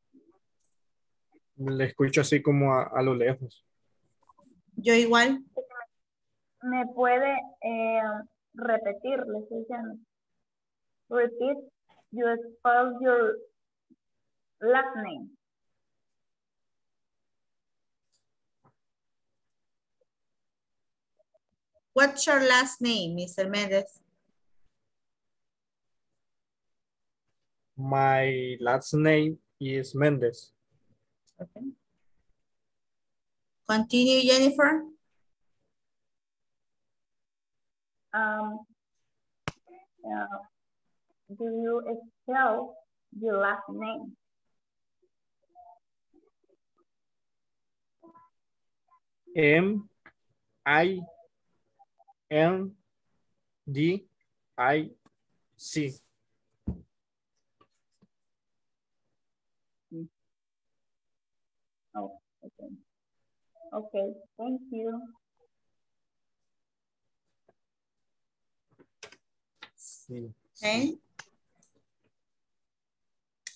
Le escucho así como a, a lo lejos. Yo igual. Me puede eh, repetir, le estoy diciendo. Repeat. You spell your last name. What's your last name, Mister Mendez? My last name is Mendez. Okay. Continue, Jennifer. Um. Yeah. Do you spell your last name? M I N D I C. Oh, okay. Okay, thank you. Sí. Okay.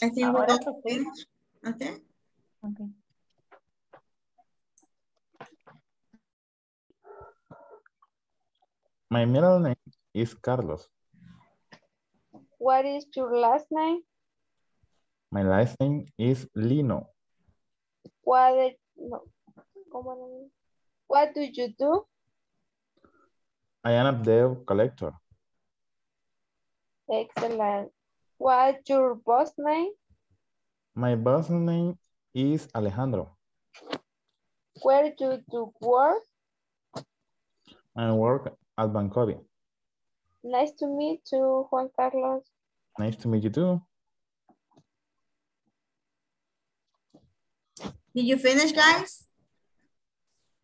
I think we're going to finish. Okay. Okay. My middle name is Carlos. What is your last name? My last name is Lino. What, no. What do you do? I am a debt collector. Excellent. What's your boss name? My boss name is Alejandro. Where do you work? I work at Bancovi. Nice to meet you, Juan Carlos. Nice to meet you too. Did you finish, guys?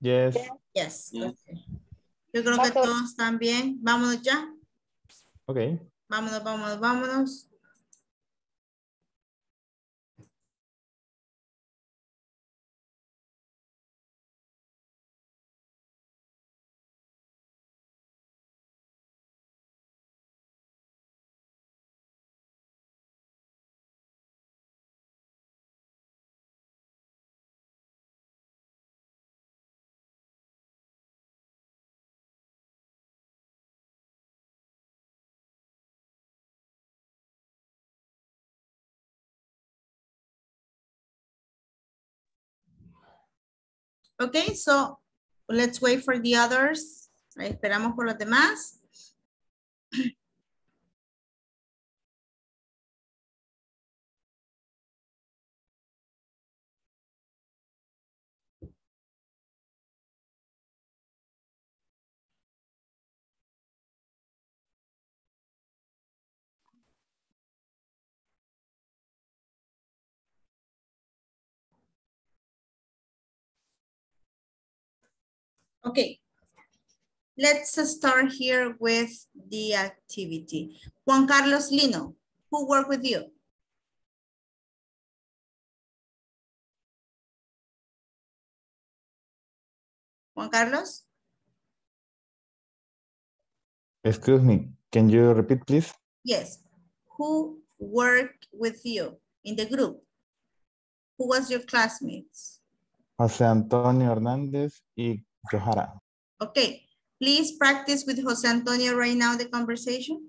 Yes. Yes. Okay. Yo creo que todos están bien. Vámonos ya. Okay. Vámonos, vámonos, vámonos. Okay, so let's wait for the others. Esperamos por los demás. Okay, let's start here with the activity. Juan Carlos Lino, who worked with you? Juan Carlos? Excuse me, can you repeat, please? Yes, who worked with you in the group? Who was your classmates? Jose Antonio Hernandez y Johara. Okay, please practice with Jose Antonio right now the conversation.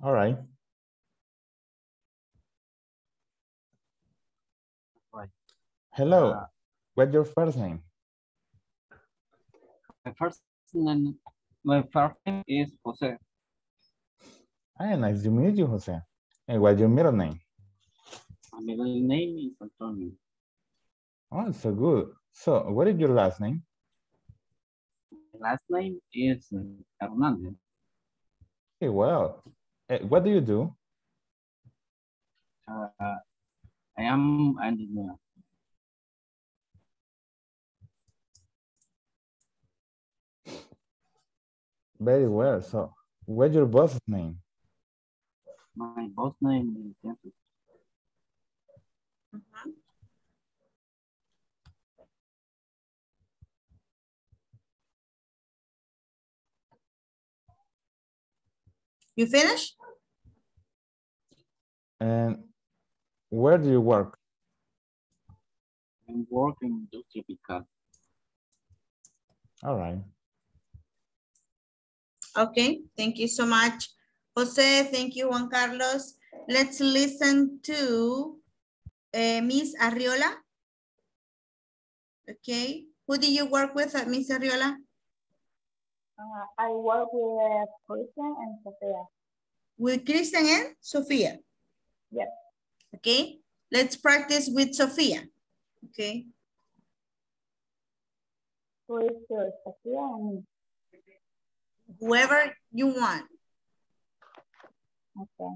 All right. Hello, uh, what's your first name? My first name, my first name is Jose. Hi, nice to meet you, Jose. And what's your middle name? My middle name is Antonio. Oh, so good. So, what is your last name? My last name is Hernandez. Okay, well, what do you do? Uh, I am an engineer. Very well. So, what's your boss's name? My boss name is Andrew. Uh-huh. You finish? And where do you work? I work in Industrial Tropical. All right. Okay, thank you so much, Jose. Thank you, Juan Carlos. Let's listen to uh, Miss Arriola. Okay, who do you work with at Miss Arriola? Uh, I work with Christian and Sofia. With Christian and Sofia? Yes. Okay, let's practice with Sofia. Okay. Who is yours, Sofia and me? Whoever you want. Okay.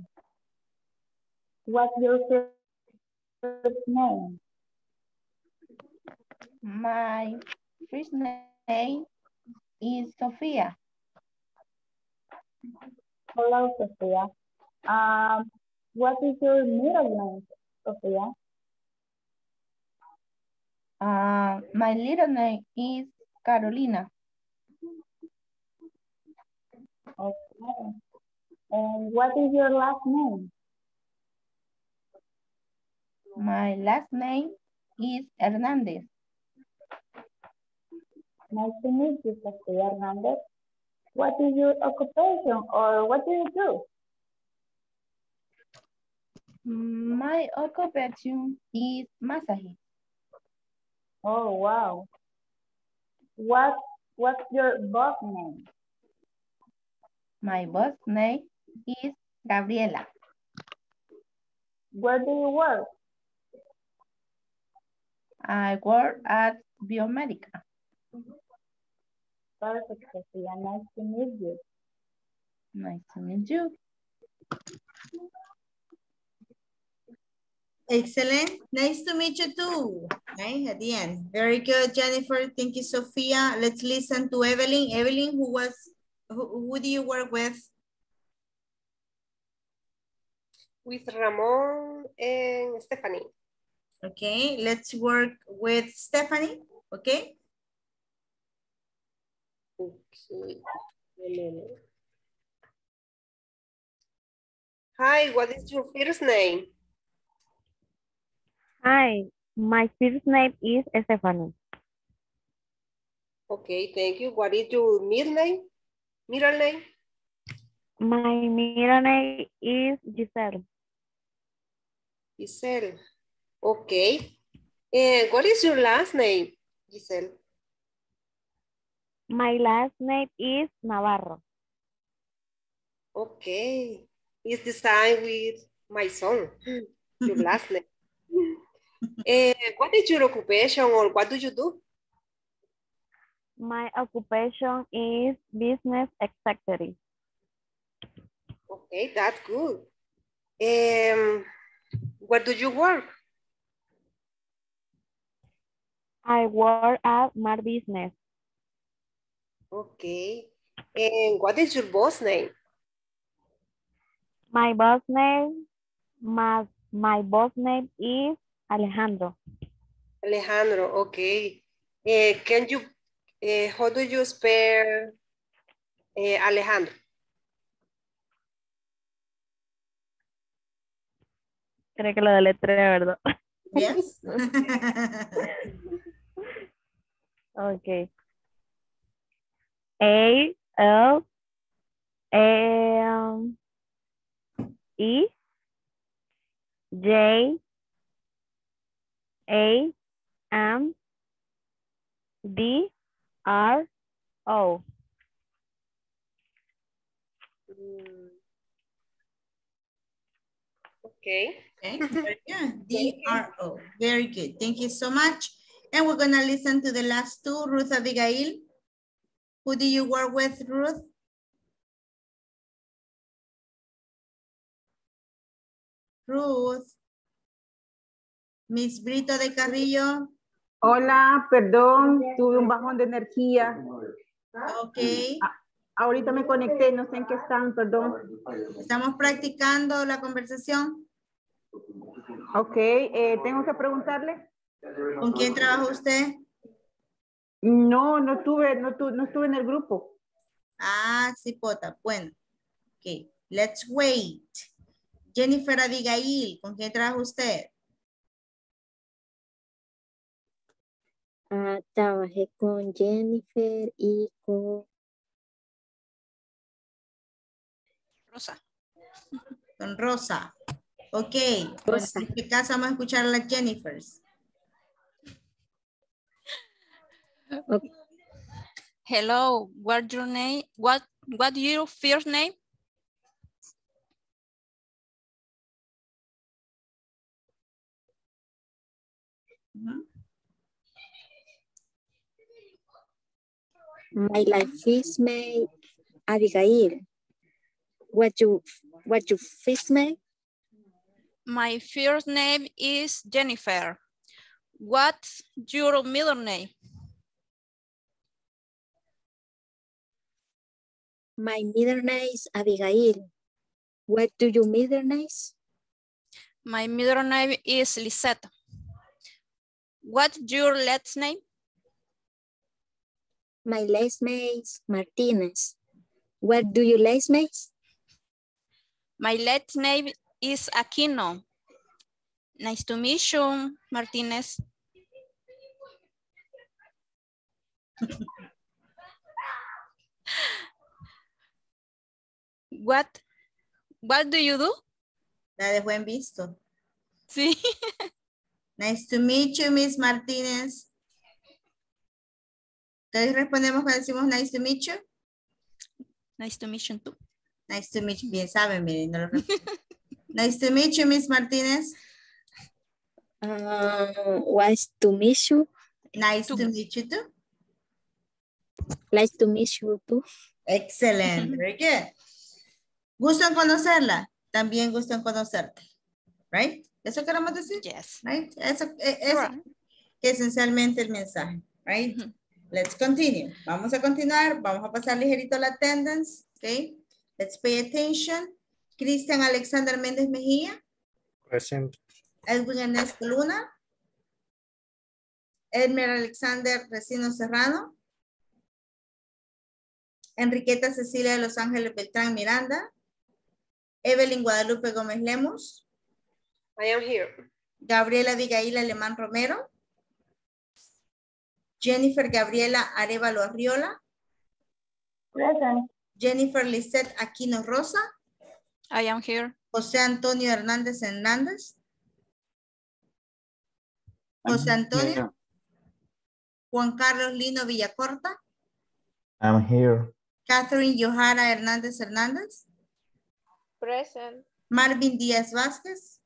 What's your first name? My first name is Sofia. Hello, Sofia. Um, what is your middle name, Sofia? Uh, my little name is Carolina. Okay. And what is your last name? My last name is Hernandez. Nice to meet you, Sofia Hernandez. What is your occupation or what do you do? My occupation is massage. Oh, wow. What, what's your boss name? My boss name is Gabriela. Where do you work? I work at Biomedica. Perfect, Sofia. Nice to meet you. Nice to meet you. Excellent. Nice to meet you too. Right at the end. Very good, Jennifer. Thank you, Sofia. Let's listen to Evelyn. Evelyn, who was Who, who do you work with? With Ramon and Stephanie. Okay, let's work with Stephanie, okay? Okay. Hi, what is your first name? Hi, my first name is Stephanie. Okay, thank you. What is your middle name? Middle name? My middle name is Giselle. Giselle. Okay. Uh, what is your last name, Giselle? My last name is Navarro. Okay. It's the same with my son. Your last name. Uh, what is your occupation or what do you do? My occupation is business executive. Okay, that's good. Um, where do you work? I work at Smart Business. Okay. And what is your boss name? My boss name, my, my boss name is Alejandro. Alejandro, okay. Uh, can you Uh, how do you spell uh, Alejandro? Creo que lo deletreo, ¿verdad? Yes. Okay. A L M E J A M D R O. Okay. Okay. Very good. D R O. Very good. Thank you so much. And we're going to listen to the last two. Ruth Abigail. Who do you work with, Ruth? Ruth. Miss Brito de Carrillo. Hola, perdón, tuve un bajón de energía. Ok. A ahorita me conecté, no sé en qué están, perdón. Estamos practicando la conversación. Ok, eh, tengo que preguntarle. ¿Con quién trabaja usted? No, no tuve, no, tu, no estuve en el grupo. Ah, sí, pota. Bueno, ok, let's wait. Jennifer Abigail, ¿con quién trabaja usted? Uh, trabajé con Jennifer y con Rosa. Con Rosa. Ok. Rosa. En este caso vamos a escuchar a las Jennifers. Okay. Hello, what's your name? What what's your first name? Mm-hmm. My life is May Abigail. What you what you first name? My first name is Jennifer. What's your middle name? My middle name is Abigail. What do you middle name? My middle name is Lisette. What's your last name? My last name is Martinez. What do you last name? My last name is Aquino. Nice to meet you, Martinez. What? What do you do? La dejó en visto. Sí. Nice to meet you, Miss Martinez. Entonces respondemos cuando decimos nice to meet you. Nice to meet you too. Nice to meet you. Bien saben, miren, no lo respondo. Nice to meet you, Miss Martínez. Uh, nice to meet you. Nice to, to meet you too. Nice to meet you too. Excelente. Very good. Gusto en conocerla. También gusto en conocerte. Right? ¿Eso queremos decir? Yes. Right? Eso es, es right. Esencialmente el mensaje. Right? Mm-hmm. Let's continue. Vamos a continuar. Vamos a pasar ligerito la attendance. Okay. Let's pay attention. Cristian Alexander Méndez Mejía. Present. Edwin Ernesto Luna. Elmer Alexander Resino Serrano. Enriqueta Cecilia de Los Ángeles Beltrán Miranda. Evelyn Guadalupe Gómez Lemos. I am here. Gabriela Abigail Alemán Romero. Jennifer Gabriela Arevalo Arriola. Present. Jennifer Lisette Aquino Rosa. I am here. José Antonio Hernández Hernández. José Antonio. Here. Juan Carlos Lino Villacorta. I'm here. Catherine Yohara Hernández Hernández. Present. Marvin Díaz Vázquez.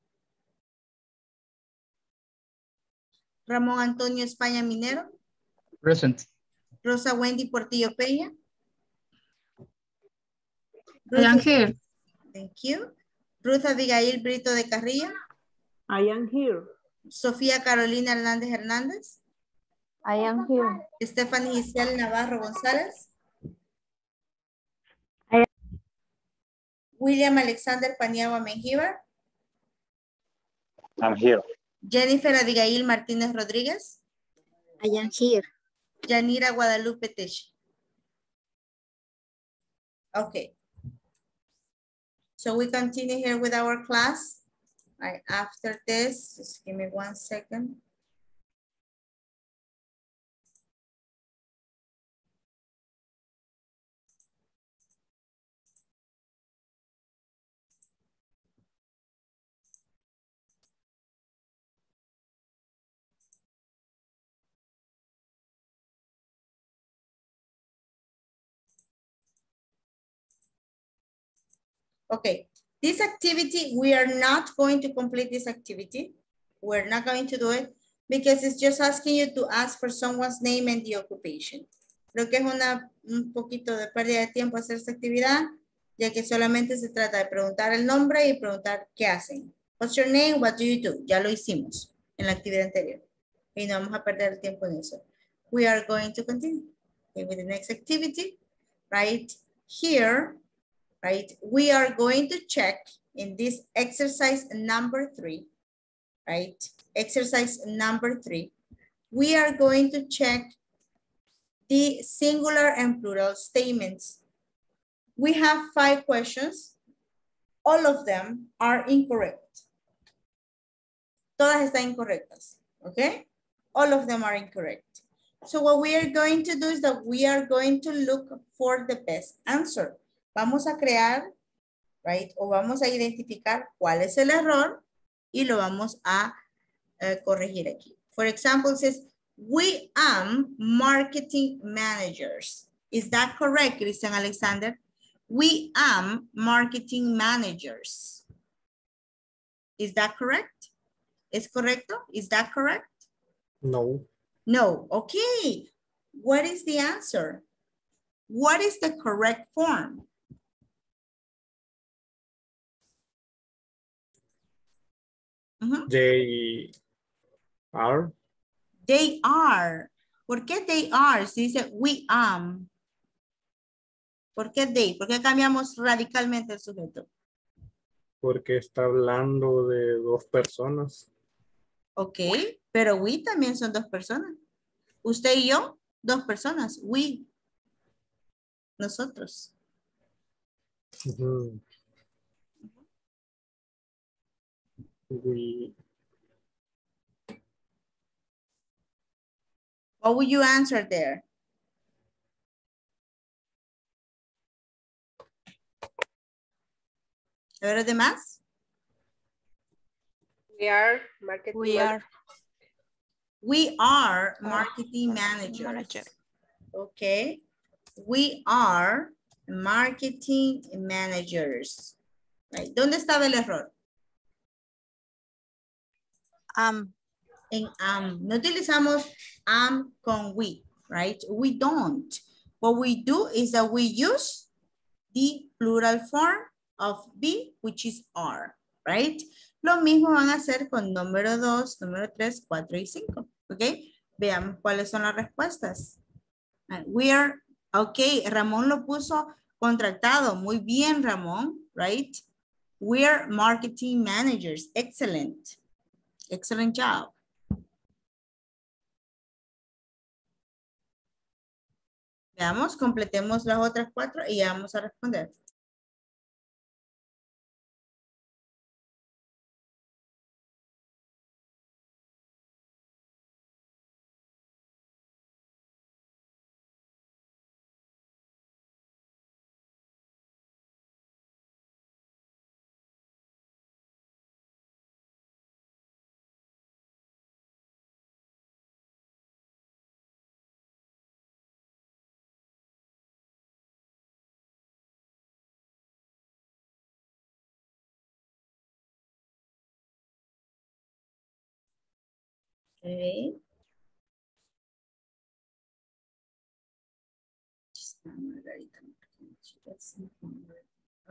Ramón Antonio España Minero. Present. Rosa Wendy Portillo Peña. Ruth, I am here. Thank you. Ruth Abigail Brito de Carrillo. I am here. Sofía Carolina Hernández Hernández. I am here. Stephanie Giselle Navarro González. I am. William Alexander Paniagua Mengíbar. I'm here. Jennifer Abigail Martínez Rodríguez. I am here. Yanira Guadalupe Tesh. Okay. So we continue here with our class. All right, after this, just give me one second. Okay, This activity, we are not going to complete this activity. We're not going to do it because it's just asking you to ask for someone's name and the occupation. Creo que es una, un poquito de pérdida de tiempo hacer esta actividad, ya que solamente se trata de preguntar el nombre y preguntar qué hacen. What's your name? What do you do? Ya lo hicimos en la actividad anterior. Y no vamos a perder el tiempo en eso. We are going to continue with the next activity. Right here, right? We are going to check in this exercise number three, right? Exercise number three. We are going to check the singular and plural statements. We have five questions. All of them are incorrect. Todas están incorrectas, okay? All of them are incorrect. So what we are going to do is that we are going to look for the best answer. Vamos a crear, right? O vamos a identificar cuál es el error y lo vamos a uh, corregir aquí. For example, it says, we am marketing managers. Is that correct, Christian Alexander? We am marketing managers. Is that correct? ¿Es correcto? Is that correct? No. No, okay. What is the answer? What is the correct form? Mm-hmm. They are. They are. ¿Por qué they are? Se dice we am. ¿Por qué they? ¿Por qué cambiamos radicalmente el sujeto? Porque está hablando de dos personas. Ok, pero we también son dos personas. Usted y yo, dos personas. We. Nosotros. Uh-huh. We. What would you answer there? ¿A ver los demás? We are marketing. We are. We are marketing uh, managers. Manager. Okay. We are marketing managers. Right. ¿Dónde estaba el error? Am. Um, en am. Um, no utilizamos am um, con we, right? We don't. What we do is that we use the plural form of be, which is are, right? Lo mismo van a hacer con número dos, número tres, cuatro y cinco, ¿ok? Veamos cuáles son las respuestas. We are, ok, Ramón lo puso contratado. Muy bien, Ramón, right? We are marketing managers. Excellent. Excellent job. Veamos, completemos las otras cuatro y ya vamos a responder.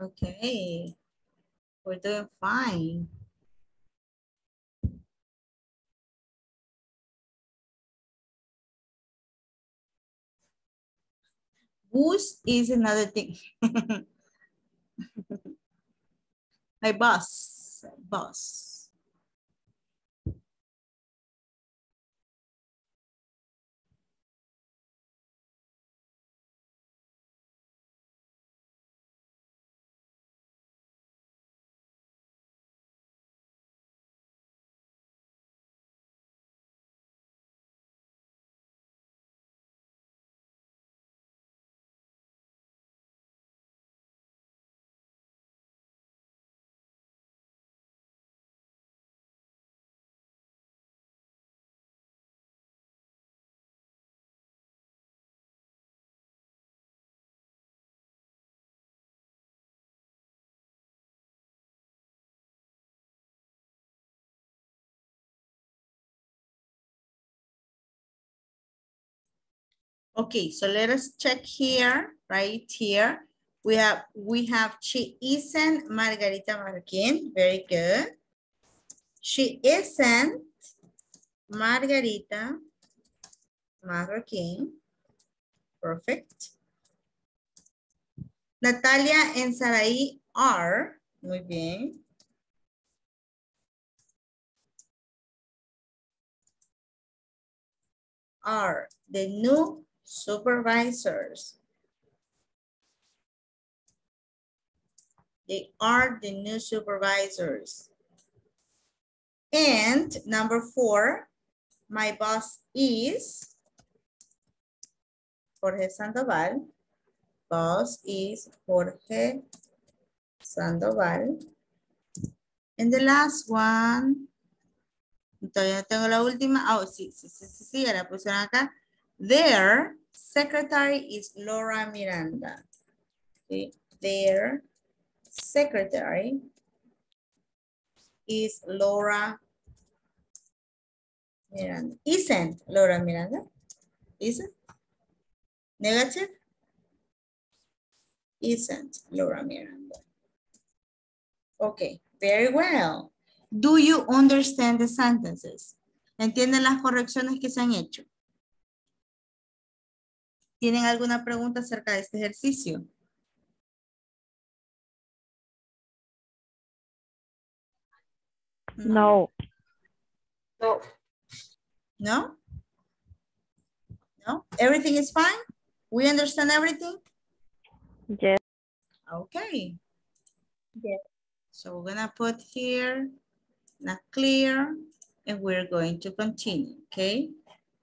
Okay. Okay, we're doing fine. Bus is another thing. My boss, boss. Okay, so let us check here, right here. We have, we have, she isn't Margarita Marquín. Very good. She isn't Margarita Marroquín. Perfect. Natalia and Saraí are. Muy bien. Are the new supervisors. They are the new supervisors. And number four, my boss is Jorge Sandoval. Boss is Jorge Sandoval. And the last one. Entonces tengo la última. Oh, sí, sí, sí, sí, sí, ya la pusieron acá. Their secretary is Laura Miranda. Okay. Their secretary is Laura Miranda. Isn't Laura Miranda? Isn't? Negative? Isn't Laura Miranda. Okay, very well. Do you understand the sentences? ¿Entienden las correcciones que se han hecho? ¿Tienen alguna pregunta acerca de este ejercicio? No. No. No? No? Everything is fine? We understand everything? Yes. Okay. Yes. So we're gonna put here, not clear, and we're going to continue, okay?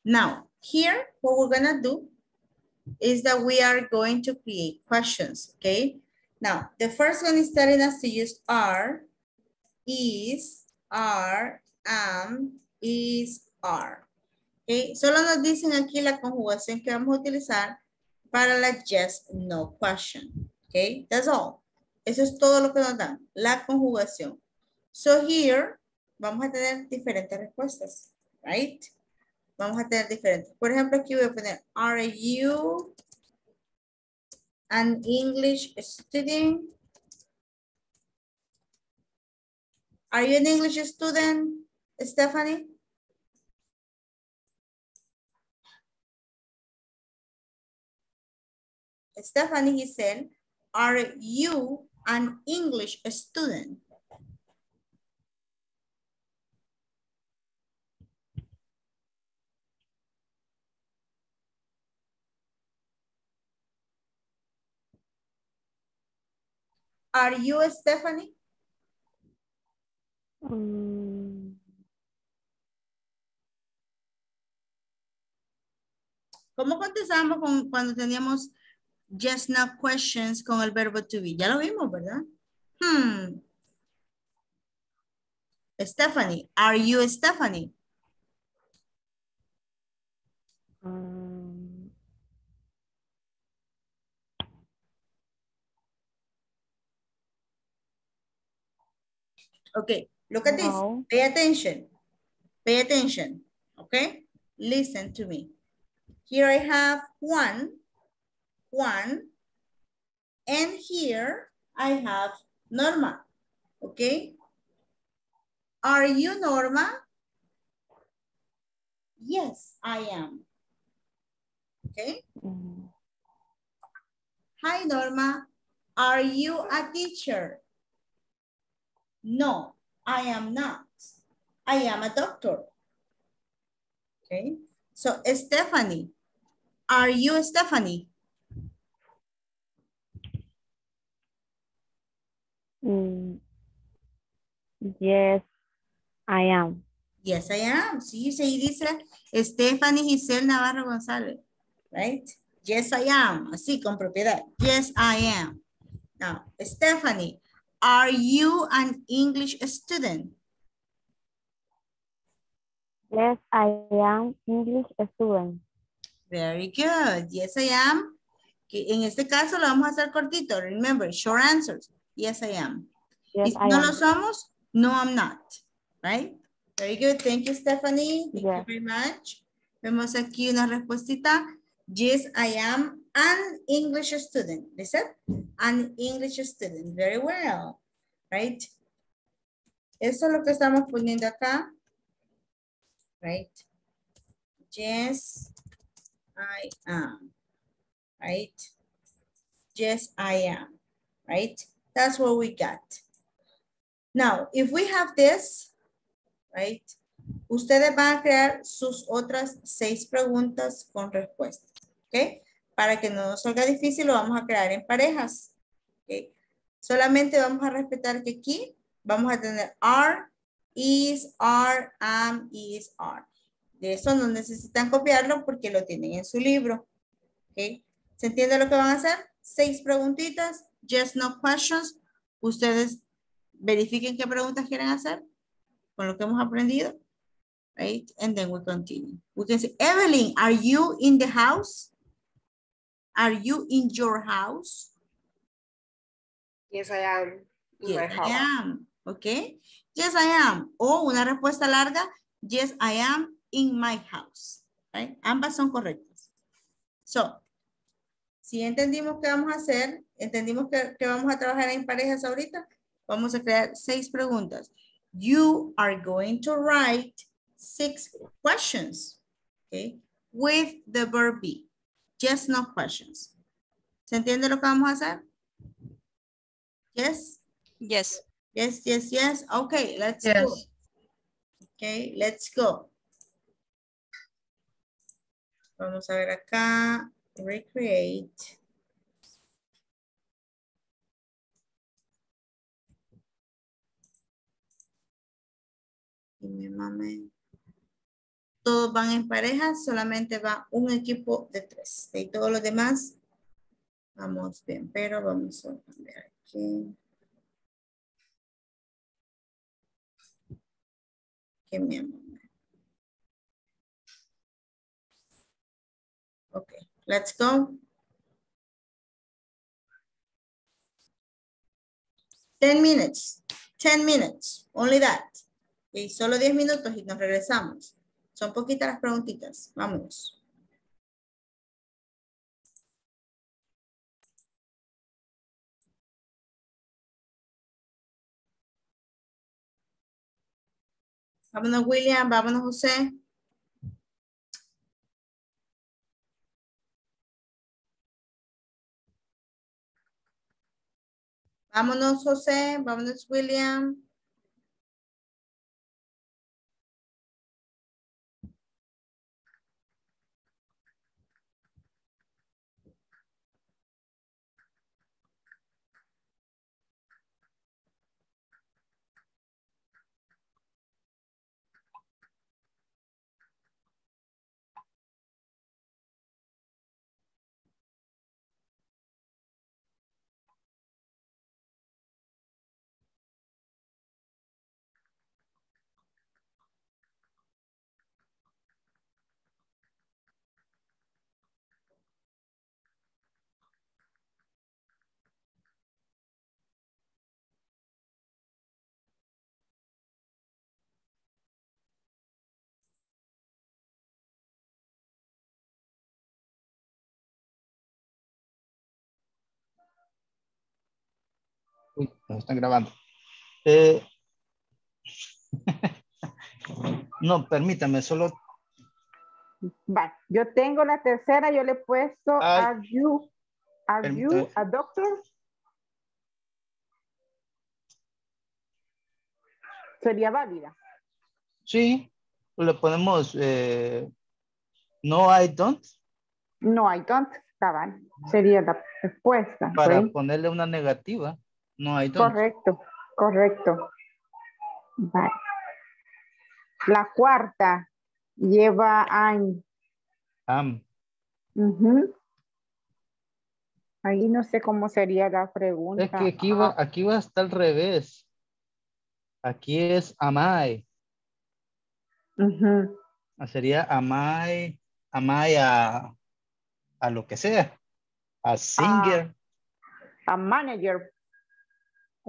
Now, here, what we're gonna do is that we are going to create questions, okay? Now, the first one is telling us to use are, is, are, am, is, are. Okay, solo nos dicen aquí la conjugación que vamos a utilizar para la yes, no question. Okay, that's all. Eso es todo lo que nos dan, la conjugación. So here, vamos a tener diferentes respuestas, right? Vamos a tener diferentes. Por ejemplo, aquí voy a poner, are you an English student? Are you an English student, Stephanie? Stephanie, he said, are you an English student? Are you, Stephanie? Um, ¿Cómo contestamos con, cuando teníamos just now questions con el verbo to be? Ya lo vimos, ¿verdad? Hmm. Stephanie, are you Stephanie? Um, okay. Look at this. No. Pay attention. Pay attention. Okay? Listen to me. Here I have one, one, and here I have Norma. Okay? Are you Norma? Yes, I am. Okay? Mm-hmm. Hi, Norma. Are you a teacher? No. I am not. I am a doctor. Okay. So, Stephanie, are you Stephanie? Mm. Yes, I am. Yes, I am. So, you say this, Stephanie Giselle Navarro González, right? Yes, I am. Así, con propiedad. Yes, I am. Now, Stephanie, are you an English student? Yes, I am English student. Very good. Yes, I am. Okay. En este caso lo vamos a hacer cortito. Remember, short answers. Yes, I am. Yes, if I no am. Lo somos, no, I'm not. Right? Very good. Thank you, Stephanie. Thank yes. you very much. Vemos aquí una respuestita. Yes, I am an English student. Listen, an English student. Very well, right? Eso es lo que estamos poniendo acá, right? Yes, I am, right? Yes, I am, right? That's what we got. Now, if we have this, right? Ustedes van a crear sus otras seis preguntas con respuestas, ¿ok? Para que no nos salga difícil, lo vamos a crear en parejas, ¿ok? Solamente vamos a respetar que aquí vamos a tener are, is, are, am, is, are. De eso no necesitan copiarlo porque lo tienen en su libro, ¿ok? ¿Se entiende lo que van a hacer? Seis preguntitas, yes, no questions. Ustedes verifiquen qué preguntas quieren hacer con lo que hemos aprendido. Right? And then we continue. We can say, Evelyn, are you in the house? Are you in your house? Yes, I am. Yes, I am. Okay. Yes, I am. O una respuesta larga. Yes, I am in my house. Right? Ambas son correctas. So, si entendimos qué vamos a hacer, entendimos que, que vamos a trabajar en parejas ahorita, vamos a crear seis preguntas. You are going to write six questions, okay, with the verb be. Yes, no questions. ¿Se entiende lo que vamos a hacer? Yes? Yes. Yes, yes, yes. Okay, let's yes. go. Okay, let's go. Vamos a ver acá. Recreate. Dime, mami. Todos van en pareja, solamente va un equipo de tres. De todos los demás, vamos bien, pero vamos a cambiar aquí. Que mi amor. Ok, let's go. Ten minutes, ten minutes, only that. Y solo diez minutos y nos regresamos. Son poquitas las preguntitas. Vámonos. Vámonos, William. Vámonos, José. Vámonos, José. Vámonos, William. Uy, nos están grabando. Eh, no, permítame, solo. Va, yo tengo la tercera, yo le he puesto. Ay. Are you, are permítame. You a doctor? Sería válida. Sí, le ponemos. Eh, no, I don't. No, I don't. Estaban. Sería la respuesta. Para ¿sí? ponerle una negativa. No, I don't. Correcto, correcto. Vale. La cuarta lleva I'm. Am. Uh-huh. Ahí no sé cómo sería la pregunta. Es que aquí ah. va, aquí va hasta al revés. Aquí es am I. Uh-huh. Sería am I, am I a, a lo que sea. A singer. Ah, a manager.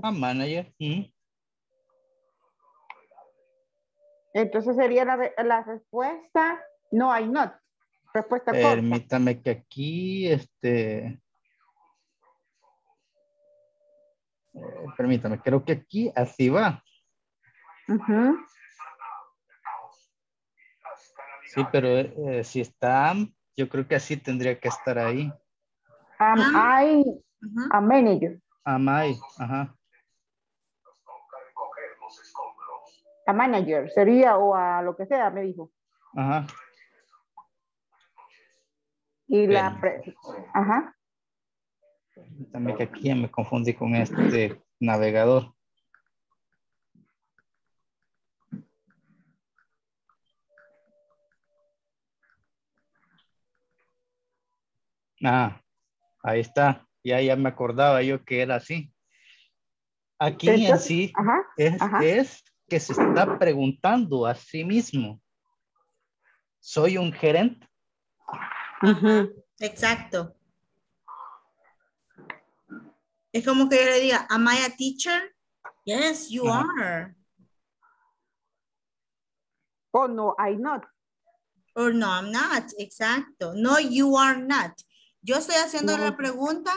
A manager. Mm. Entonces sería la, la respuesta, no, I not. Respuesta corta. Permítame que aquí, este... Eh, permítame, creo que aquí así va. Uh-huh. Sí, pero eh, si está, yo creo que así tendría que estar ahí. Am I, uh-huh. a manager. Am I, ajá. A manager, sería, o a lo que sea, me dijo. Ajá. Y bien. La... Pre ajá. También que aquí me confundí con este navegador. Ah, ahí está. Ya, ya me acordaba yo que era así. Aquí en sí ajá, es, ajá. es que se está preguntando a sí mismo. ¿Soy un gerente? Ajá, exacto. Es como que yo le diga, am I a teacher? Yes, you Ajá. are. Oh, no, I'm not. Or no, I'm not. Exacto. No, you are not. Yo estoy haciendo no. la pregunta,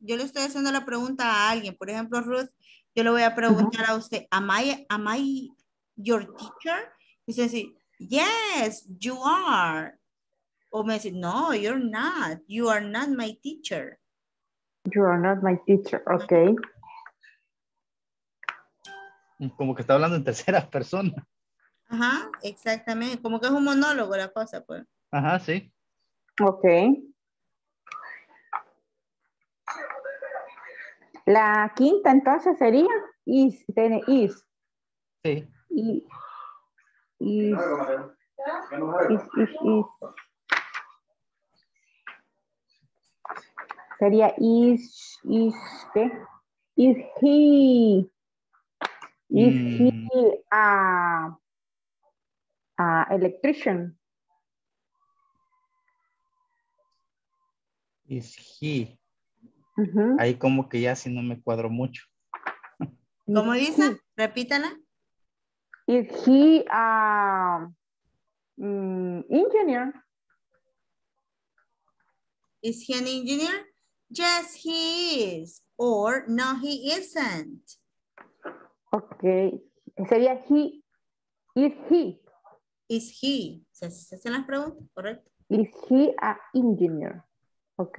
yo le estoy haciendo la pregunta a alguien. Por ejemplo, Ruth, yo le voy a preguntar uh-huh. a usted, am I, am I your teacher? Y se dice, yes, you are. O me dice, no, you're not. You are not my teacher. You are not my teacher, ok. Como que está hablando en tercera persona. Ajá, exactamente. Como que es un monólogo la cosa, pues. Ajá, sí. Ok. La quinta entonces sería is, tiene is. Sí. Y, y, is, is, is. Sería is, is, ¿qué? Is he, is mm. he a, a electrician? Is he. Uh-huh. Ahí como que ya si no me cuadro mucho. ¿Cómo dice? Repítala. Is he a um, engineer? Is he an engineer? Yes, he is. Or, no, he isn't. Ok. Sería he. Is he. Is he. ¿Se hacen las preguntas? Correcto. Is he an engineer? Ok.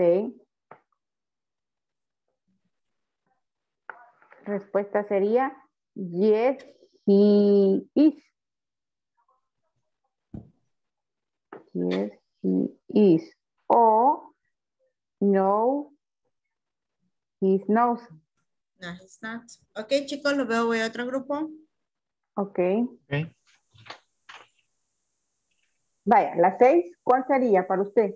Respuesta sería yes, he is. Yes, he is. O no. He's not. No, he's not. Ok, chicos, los veo. Voy a otro grupo. Ok. okay. Vaya, la seis, ¿cuál sería para usted?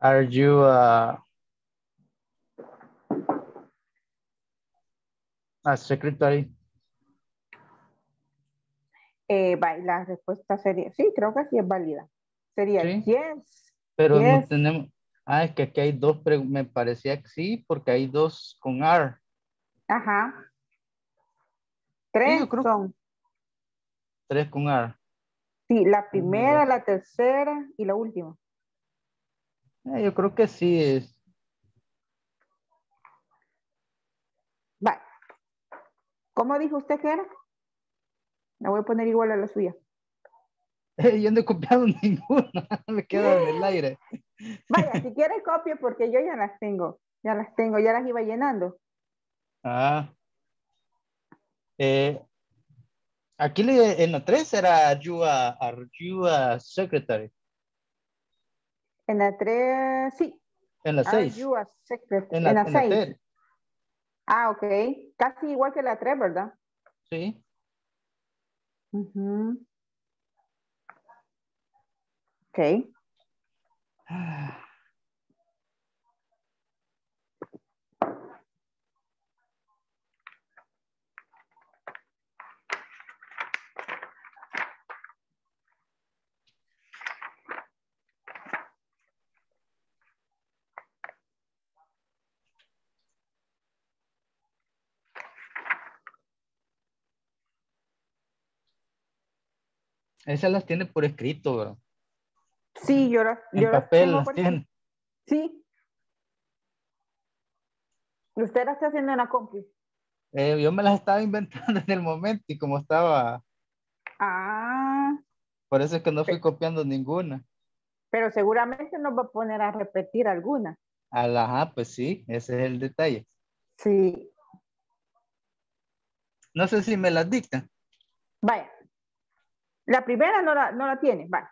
Are you a, a secretary? Eh, vaya, la respuesta sería, sí, creo que sí es válida. Sería ¿Sí? yes. Pero yes. no tenemos... Ah, es que aquí hay dos preguntas. Me parecía que sí, porque hay dos con are. Ajá. Tres sí, creo... son. Tres con are. Sí, la primera, sí. la tercera y la última. Eh, yo creo que sí es. Vale. ¿Cómo dijo usted que era? La voy a poner igual a la suya. Yo no he copiado ninguna, me quedo en el aire. Vaya, si quieres copie porque yo ya las tengo, ya las tengo, ya las iba llenando. Ah. Eh, aquí le, en la tres era you a, are you a secretary. En la tres, sí. En la seis. Are you a secretary. En la, en la en seis. La ah, ok. Casi igual que la tres, ¿verdad? Sí. Uh-huh. Ok. Esas las tiene por escrito, ¿verdad? Sí, yo las en yo papel las, las tiene. Sí. ¿Usted las está haciendo en la compu? Eh, yo me las estaba inventando en el momento y como estaba... Ah. Por eso es que no fui pero, copiando ninguna. Pero seguramente nos va a poner a repetir alguna. Ajá, pues sí, ese es el detalle. Sí. No sé si me las dicta. Vaya. La primera no la, no la tiene, vale.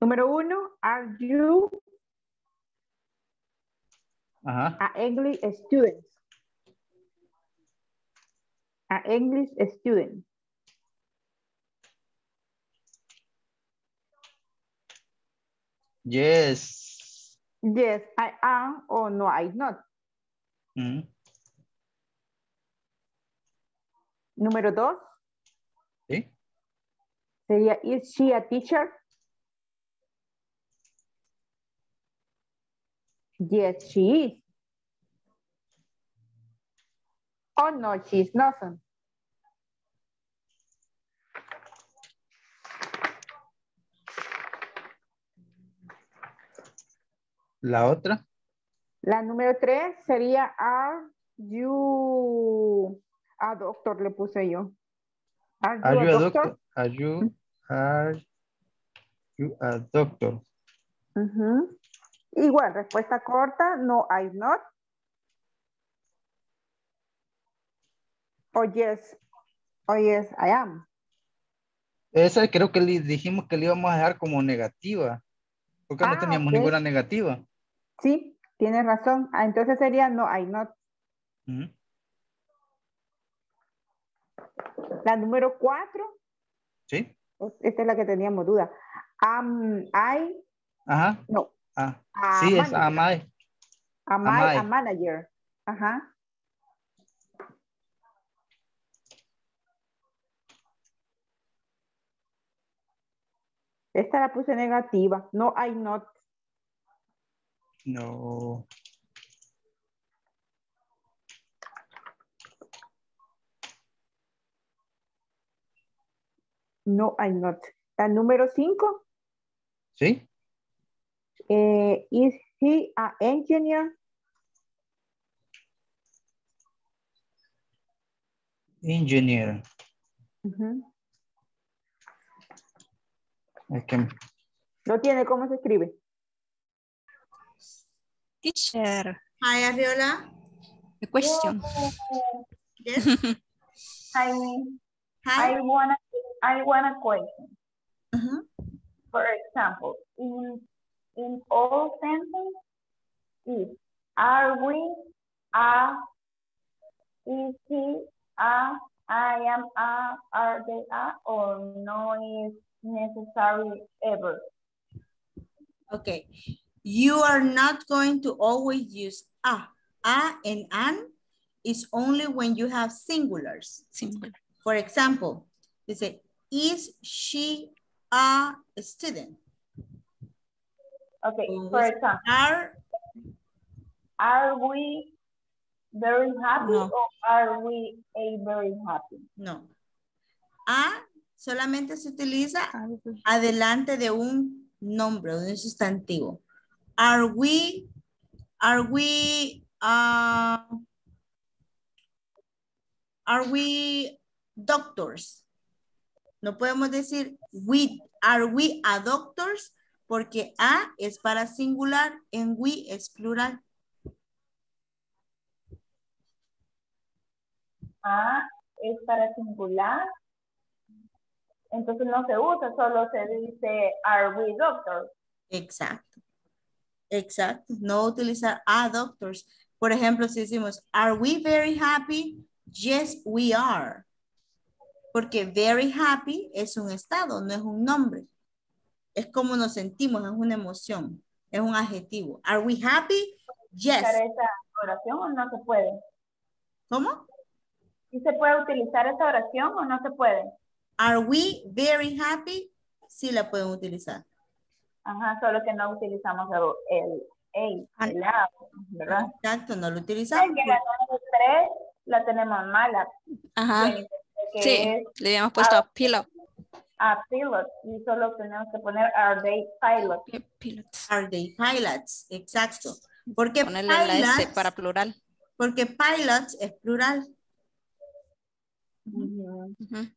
Número uno, are you Ajá. an English student? An English student. Yes. Yes, I am or no, I'm not. Mm-hmm. Número dos. ¿Sí? Sería, is she a teacher? Yes, she is. Oh no, she is nothing. La otra. La número tres sería, are you a doctor? Le puse yo. Are you, are you a doctor? doctor? Are you, are you a doctor? Uh-huh. Igual, respuesta corta, no, I'm not. O yes, o yes, I am. Esa creo que le dijimos que le íbamos a dejar como negativa. Porque ah, no teníamos okay. ninguna negativa. Sí, tienes razón. Ah, entonces sería no, I'm not. Uh-huh. La número cuatro. Sí. Esta es la que teníamos duda. Am um, I. Ajá. No. Ah, sí, manager. es am I. Am, am I, I a manager. Ajá. Esta la puse negativa. No, I'm not. No. No, I'm not. La número cinco. Sí. Eh, is he an engineer? Engineer. Uh-huh. Okay. ¿No tiene cómo se escribe? Teacher. Hi, Arriola. The question. Oh. Yes. Hi. Hi. I wanna I want a question. Uh-huh. For example, in, in all sentences, is, are we, are, is he, are, I am, are, are they, are, or no is necessary ever? Okay. You are not going to always use a. A and an is only when you have singulars. Singular. For example, they say, is she a student? Okay, for example, are, are we very happy no. or are we a very happy? No. A solamente se utiliza adelante de un nombre, de un sustantivo. Are we, are we, uh, are we doctors? No podemos decir, we, are we a doctors? Porque a es para singular, en we es plural. A es para singular. Entonces no se usa, solo se dice, are we doctors? Exacto. Exacto. No utilizar a doctors. Por ejemplo, si decimos, are we very happy? Yes, we are. Porque very happy es un estado, no es un nombre. Es como nos sentimos, es una emoción, es un adjetivo. Are we happy? Yes. ¿Utilizar esa oración o no se puede? ¿Cómo? ¿Y se puede utilizar esa oración o no se puede? Are we very happy? Sí la pueden utilizar. Ajá, solo que no utilizamos el el, el, el la, ¿verdad? Exacto, no lo utilizamos. Es que la número tres la tenemos mala. Ajá. Sí. que sí, es, le habíamos puesto a pilot. A pilot, y solo tenemos que poner are they pilots. Pilots. Are they pilots, exacto. Porque ponerle pilots, la S para plural. Porque pilots es plural. Uh-huh. Uh-huh.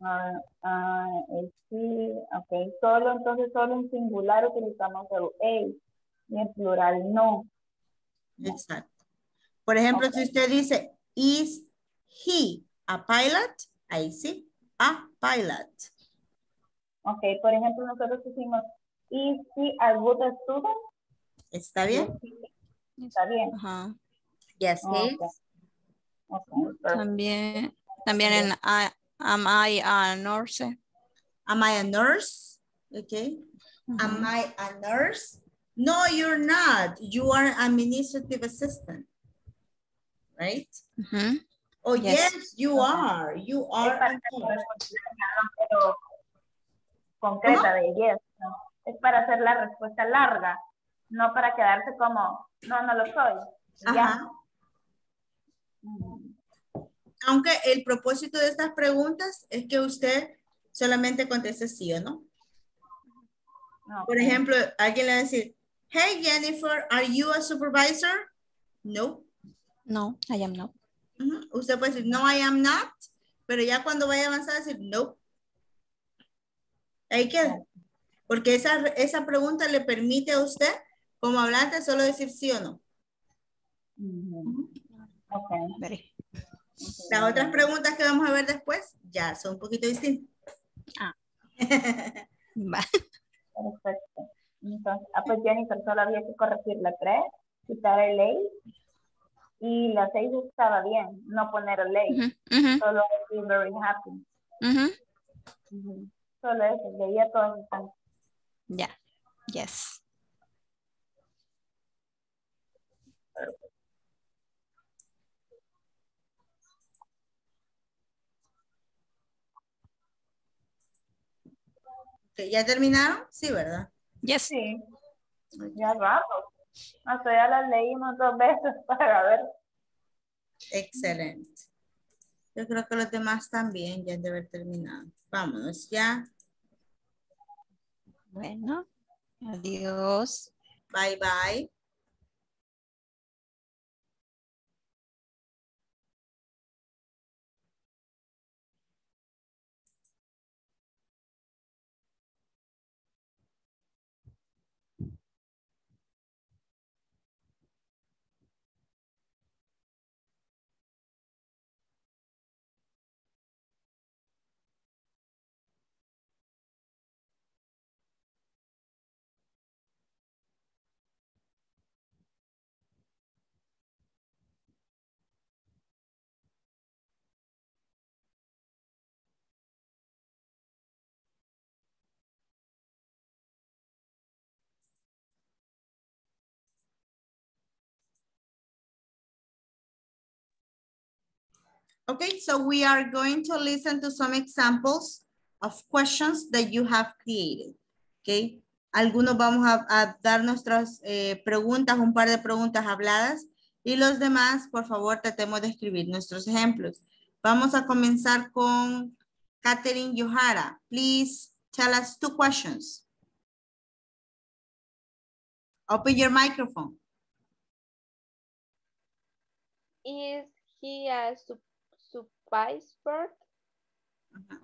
Ah, ah, sí, ok. Solo, entonces, solo en singular utilizamos el A y en plural no. Exacto. Por ejemplo, okay, si usted dice, is he a pilot? Ahí sí, a pilot. Ok, por ejemplo, nosotros decimos, is he a good student? ¿Está bien? Está bien. Ajá. Yes, okay. Okay, también, también en I, am I a nurse? Am I a nurse? Okay. Uh-huh. Am I a nurse? No, you're not. You are an administrative assistant. Right? Uh-huh. Oh, yes, yes you uh-huh. are. You are a nurse. Pero concreta de yes. ¿No? Es para hacer la respuesta larga. No para quedarse como, no, no lo soy. Ajá. Aunque el propósito de estas preguntas es que usted solamente conteste sí o no. Okay. Por ejemplo, alguien le va a decir, hey Jennifer, are you a supervisor? No. No, I am not. Uh-huh. Usted puede decir, no, I am not, pero ya cuando vaya a avanzar, decir, no. Ahí queda. Porque esa, esa pregunta le permite a usted, como hablante, solo decir sí o no. Uh-huh. Okay. Las otras preguntas que vamos a ver después ya son un poquito distintas. Ah. Perfecto. Entonces, ah, pues Jennifer, solo había que corregir la tres, quitar el ley. Y la seis estaba bien, no poner el ley. Uh-huh. Solo decir very happy. Uh-huh. Uh-huh. Solo eso, leía todos están. Ya, yeah. Yes. ¿Ya terminaron? Sí, ¿verdad? Yes. Sí. Ya vamos. Hasta ya las leímos dos veces para ver. Excelente. Yo creo que los demás también ya deben haber terminado. Vámonos ya. Bueno. Adiós. Bye, bye. Okay, so we are going to listen to some examples of questions that you have created, okay? Algunos vamos a, a dar nuestras eh, preguntas, un par de preguntas habladas, y los demás, por favor, tratemos de escribir nuestros ejemplos. Vamos a comenzar con Catherine Yohara. Please tell us two questions. Open your microphone. Is he a super supervisor? Uh-huh.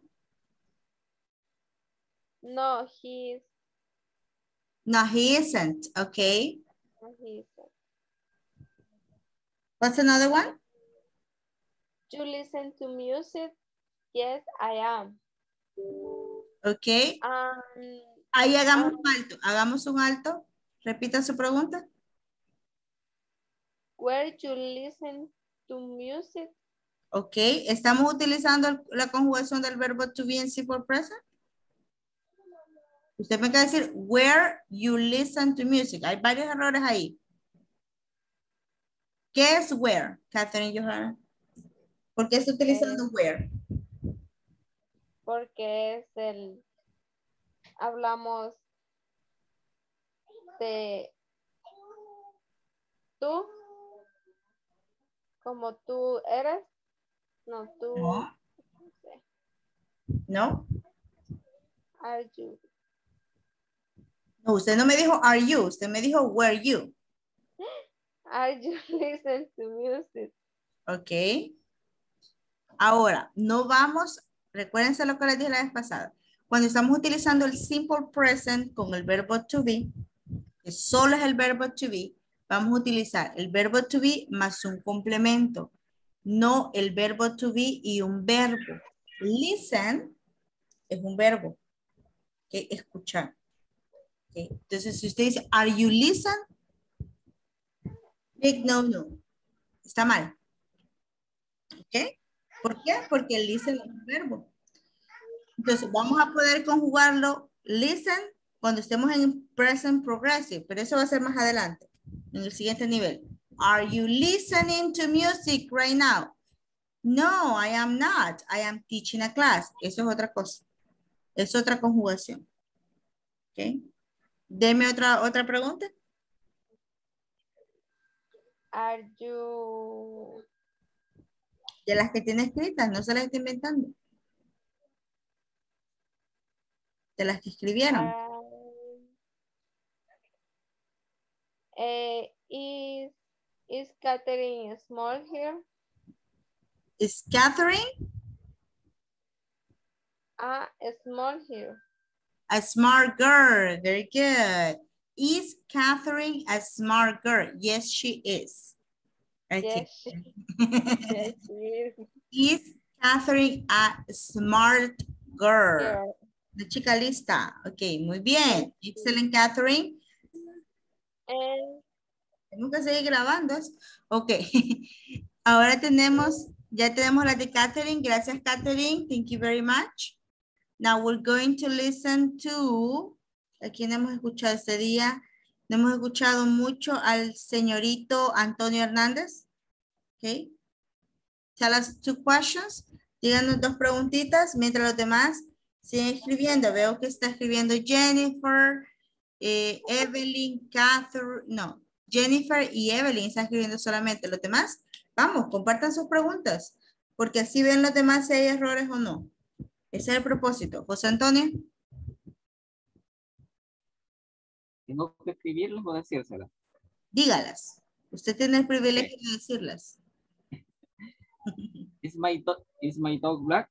No, he is. No, he isn't. Okay. No, he isn't. What's another one? Do you listen to music? Yes, I am. Okay. Um, Ahí hagamos um, un alto. Hagamos un alto. Repita su pregunta. Where do you listen to music? Ok, ¿estamos utilizando la conjugación del verbo to be en simple present? Usted me quiere decir, where you listen to music. Hay varios errores ahí. ¿Qué es where, Catherine Johanna? ¿Por qué está utilizando eh, where? Porque es el... Hablamos de... Tú. Como tú eres. No, tú. No. No. Are you. No, usted no me dijo are you, usted me dijo were you. Are you listening to music? Ok. Ahora, no vamos, recuérdense lo que les dije la vez pasada. Cuando estamos utilizando el simple present con el verbo to be, que solo es el verbo to be, vamos a utilizar el verbo to be más un complemento, no el verbo to be y un verbo. Listen es un verbo, que escuchar. Okay. Entonces, si usted dice, are you listen? Big no, no. Está mal. ¿Ok? ¿Por qué? Porque el listen es un verbo. Entonces, vamos a poder conjugarlo listen cuando estemos en present progressive, pero eso va a ser más adelante, en el siguiente nivel. Are you listening to music right now? No, I am not. I am teaching a class. Eso es otra cosa. Es otra conjugación. ¿Ok? Deme otra, otra pregunta. Are you... De las que tiene escritas, no se las está inventando. De las que escribieron. Uh, eh, is, is Catherine small here? Is Catherine? Ah, uh, small here. A smart girl. Very good. Is Catherine a smart girl? Yes, she is. Okay. Yes, she, yes, she is. Is Catherine a smart girl? Yeah. La chica lista. Ok, muy bien. Excelente, Catherine. And... Tengo que seguir grabando. Ok. Ahora tenemos, ya tenemos la de Catherine. Gracias, Catherine. Thank you very much. Now we're going to listen to, aquí no hemos escuchado este día, no hemos escuchado mucho al señorito Antonio Hernández. Ok. Tell us two questions. Díganos dos preguntitas mientras los demás siguen escribiendo. Veo que está escribiendo Jennifer, eh, Evelyn, Catherine, no. Jennifer y Evelyn están escribiendo solamente. Los demás, vamos, compartan sus preguntas, porque así ven los demás si hay errores o no. Ese es el propósito. José Antonio. ¿Tengo que escribirlas o decírselas? Dígalas. Usted tiene el privilegio okay. de decirlas. Is my, dog, is my dog black?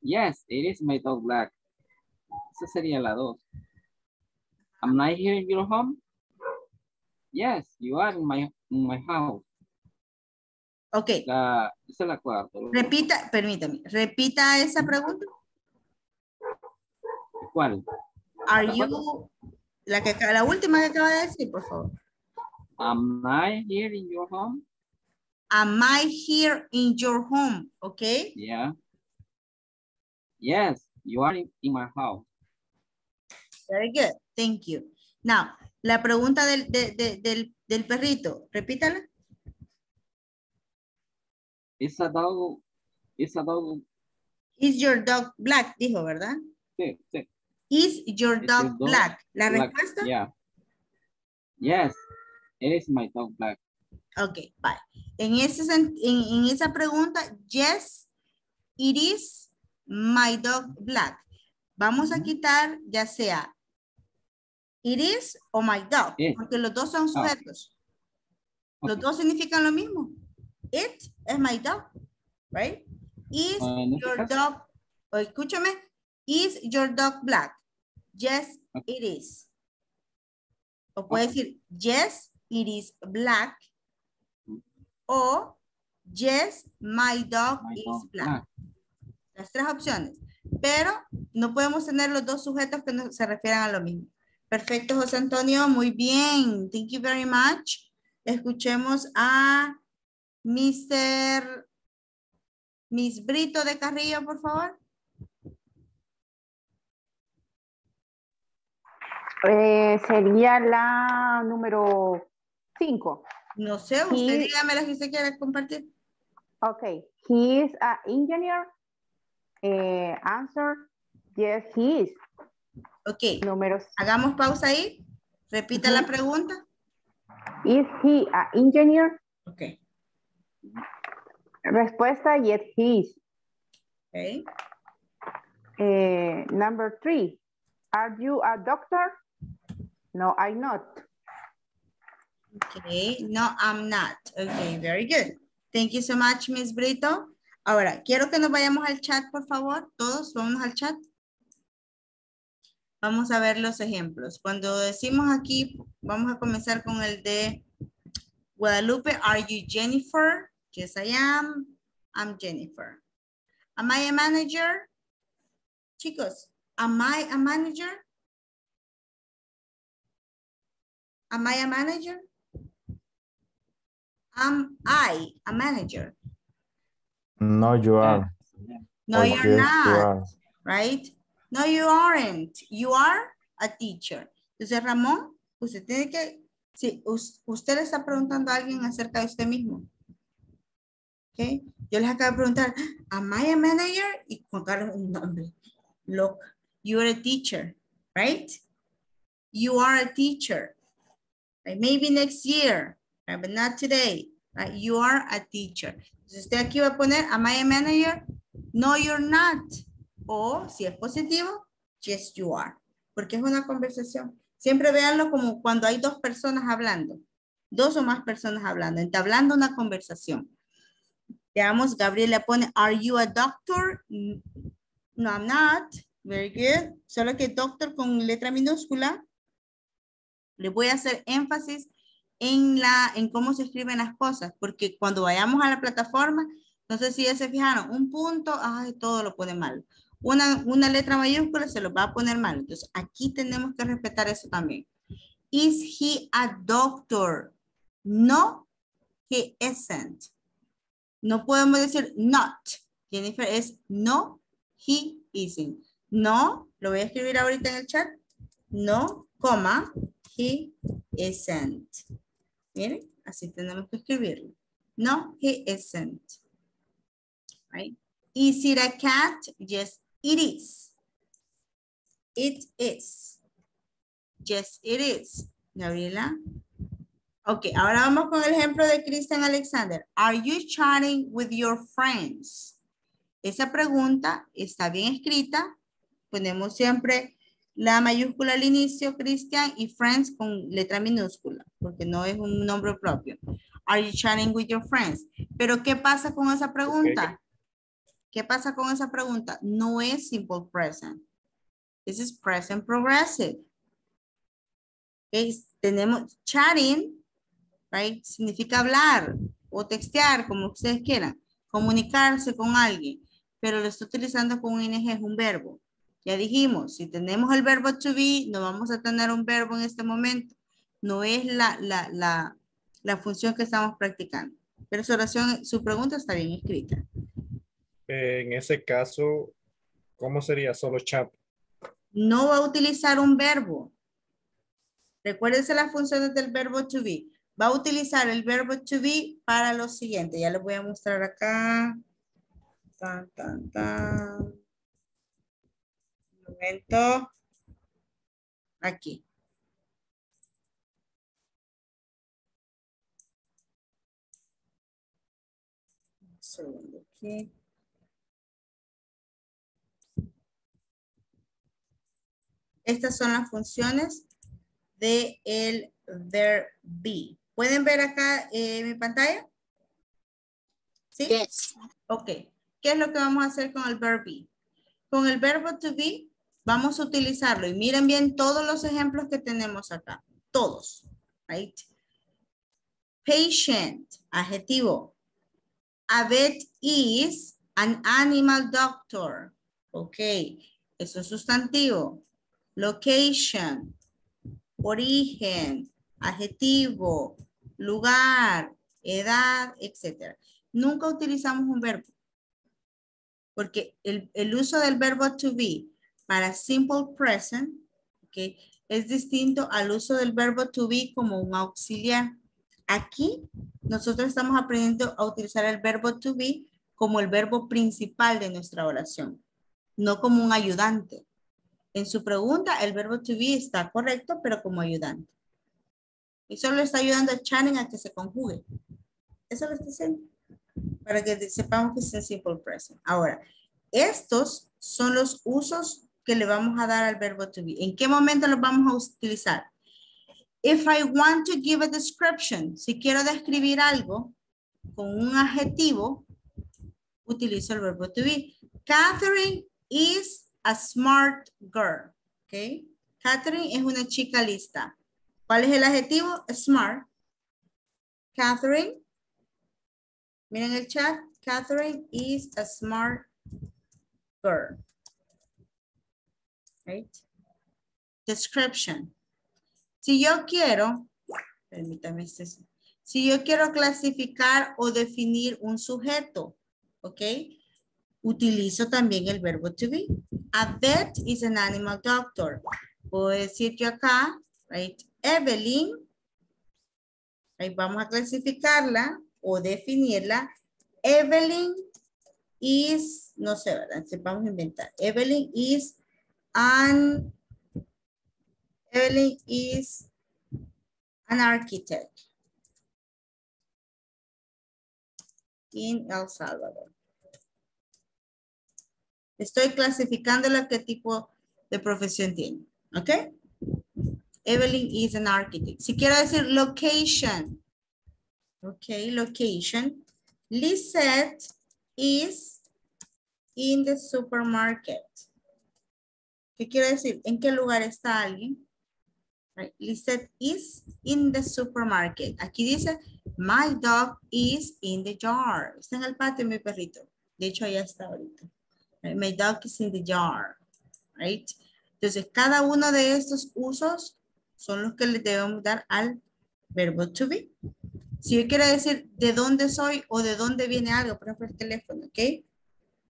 Yes, it is my dog black. Esa sería la dos. Am I here in your home? Yes, you are in my, in my house. Ok. La, esa es la cuarta. Repita, permítame, repita esa pregunta. ¿Cuál? Are you, la, que, la última que acaba de decir, por favor. Am I here in your home? Am I here in your home? Ok. Yeah. Yes, you are in, in my house. Very good. Thank you. Now, la pregunta del, de, de, del, del perrito, repítala. Is a dog, is a dog. Is your dog black, dijo, ¿verdad? Sí, sí. Is your dog, is your dog black? La black, respuesta. Yeah. Yes, it is my dog black. Ok, bye. En, ese, en, en esa pregunta, yes, it is my dog black. Vamos a quitar ya sea it is o my dog, it. Porque los dos son sujetos. Oh. Los okay. dos significan lo mismo. It es my dog, right? Is your dog, o escúchame, is your dog black? Yes, it is. O puede decir, yes, it is black. O, yes, my dog is black. Las tres opciones. Pero no podemos tener los dos sujetos que no se refieran a lo mismo. Perfecto, José Antonio. Muy bien. Thank you very much. Escuchemos a... Mister Miss Brito de Carrillo, por favor. Eh, sería la número cinco. No sé, usted dígame la que usted quiera compartir. Ok, he is an engineer. Eh, answer, yes, he is. Ok, número hagamos pausa ahí. Repita uh-huh. la pregunta. Is he an engineer? Ok. Respuesta, yes, he is. Okay. Uh, number three, are you a doctor? No, I'm not. Okay, no, I'm not. Okay, very good. Thank you so much, Miss Brito. Ahora, quiero que nos vayamos al chat, por favor. Todos, vamos al chat. Vamos a ver los ejemplos. Cuando decimos aquí, vamos a comenzar con el de Guadalupe. Are you Jennifer? Yes, I am. I'm Jennifer. Am I a manager? Chicos, am I a manager? Am I a manager? Am I a manager? No, you are. No, okay, you're not. You are. Right? No, you aren't. You are a teacher. Entonces, Ramón, usted tiene que... Sí, usted le está preguntando a alguien acerca de usted mismo. ¿Okay? Yo les acabo de preguntar, am I a manager? Y Juan Carlos, un nombre. Look, you are a teacher, right? You are a teacher. Right? Maybe next year, right? But not today. Right? You are a teacher. Entonces usted aquí va a poner, am I a manager? No, you're not. O si es positivo, yes, you are. Porque es una conversación. Siempre véanlo como cuando hay dos personas hablando. Dos o más personas hablando, entablando una conversación. Veamos, Gabriela pone, are you a doctor? No, I'm not. Very good. Solo que doctor con letra minúscula. Le voy a hacer énfasis en, la, en cómo se escriben las cosas. Porque cuando vayamos a la plataforma, no sé si ya se fijaron, un punto, ay, todo lo pone mal. Una, una letra mayúscula se lo va a poner mal. Entonces, aquí tenemos que respetar eso también. Is he a doctor? No, he isn't. No podemos decir not. Jennifer es no, he isn't. No, lo voy a escribir ahorita en el chat. No, coma, he isn't. Miren, así tenemos que escribirlo. No, he isn't. Right? Is it a cat? Yes, it is. It is. Yes, it is. Gabriela. Ok, ahora vamos con el ejemplo de Christian Alexander. Are you chatting with your friends? Esa pregunta está bien escrita. Ponemos siempre la mayúscula al inicio, Christian, y friends con letra minúscula, porque no es un nombre propio. Are you chatting with your friends? Pero ¿qué pasa con esa pregunta? ¿Qué pasa con esa pregunta? No es simple present. This is present progressive. Es, tenemos chatting. Right? Significa hablar o textear, como ustedes quieran, comunicarse con alguien, pero lo estoy utilizando con ing, es un verbo. Ya dijimos, si tenemos el verbo to be, no vamos a tener un verbo en este momento. No es la, la, la, la función que estamos practicando. Pero su oración, su pregunta está bien escrita. En ese caso, ¿cómo sería solo chat? No va a utilizar un verbo. Recuérdense las funciones del verbo to be. Va a utilizar el verbo to be para lo siguiente. Ya les voy a mostrar acá. Tan, tan, tan. Un momento. Aquí. Un segundo aquí. Estas son las funciones de el verbo be. ¿Pueden ver acá eh, mi pantalla? ¿Sí? Yes. Ok. ¿Qué es lo que vamos a hacer con el verbo be? Con el verbo to be vamos a utilizarlo. Y miren bien todos los ejemplos que tenemos acá. Todos. Right? Patient. Adjetivo. A vet is an animal doctor. Ok. Eso es sustantivo. Location. Origen. Adjetivo, lugar, edad, etcétera. Nunca utilizamos un verbo. Porque el, el uso del verbo to be para simple present, okay, es distinto al uso del verbo to be como un auxiliar. Aquí nosotros estamos aprendiendo a utilizar el verbo to be como el verbo principal de nuestra oración, no como un ayudante. En su pregunta el verbo to be está correcto, pero como ayudante. Y solo está ayudando a Channing a que se conjugue. Eso lo está haciendo. Para que sepamos que es el simple present. Ahora, estos son los usos que le vamos a dar al verbo to be. ¿En qué momento los vamos a utilizar? If I want to give a description, si quiero describir algo con un adjetivo, utilizo el verbo to be. Catherine is a smart girl. Okay. Catherine es una chica lista. ¿Cuál es el adjetivo? Smart. Catherine. Miren el chat. Catherine is a smart girl. Right. Description. Si yo quiero, permítame, si yo quiero clasificar o definir un sujeto, ¿ok? Utilizo también el verbo to be. A vet is an animal doctor. Puedo decir yo acá, right? Evelyn, right? Vamos a clasificarla o definirla. Evelyn is, no sé, ¿verdad? Entonces vamos a inventar. Evelyn is an, Evelyn is an architect in El Salvador. Estoy clasificando lo que tipo de profesión tiene, ¿ok? Evelyn is an architect. Si quiero decir location, ok, location. Lisette is in the supermarket. ¿Qué quiero decir? ¿En qué lugar está alguien? Right. Lisette is in the supermarket. Aquí dice, my dog is in the yard. Está en el patio mi perrito. De hecho, allá está ahorita. Right. My dog is in the yard. Right. Entonces, cada uno de estos usos son los que le debemos dar al verbo to be. Si yo quiero decir de dónde soy o de dónde viene algo, por ejemplo, el teléfono, ¿ok?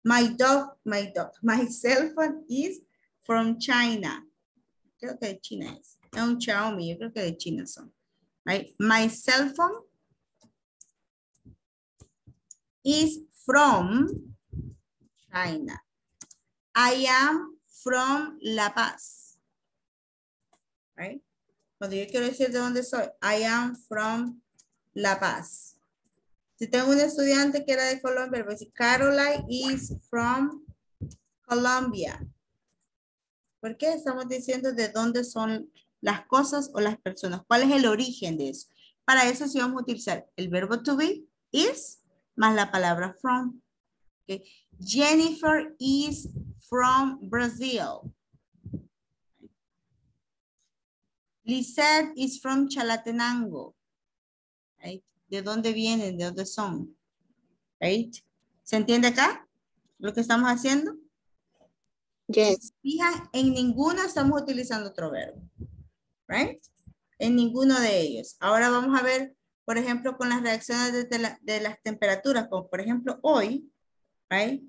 My dog, my dog. My cell phone is from China. Creo que de China es. Es un Xiaomi, yo creo que de China son. Right? My cell phone is from China. I am from La Paz. Right? Cuando yo quiero decir de dónde soy, I am from La Paz. Si tengo un estudiante que era de Colombia, voy a decir Caroline is from Colombia. ¿Por qué? Estamos diciendo de dónde son las cosas o las personas. ¿Cuál es el origen de eso? Para eso sí vamos a utilizar el verbo to be, is, más la palabra from. Okay. Jennifer is from Brazil. Lisette is from Chalatenango. Right. ¿De dónde vienen? ¿De dónde son? Right. ¿Se entiende acá lo que estamos haciendo? Yes. Fijan, en ninguno estamos utilizando otro verbo. Right? En ninguno de ellos. Ahora vamos a ver, por ejemplo, con las reacciones de, de, la, de las temperaturas, como por ejemplo hoy, right?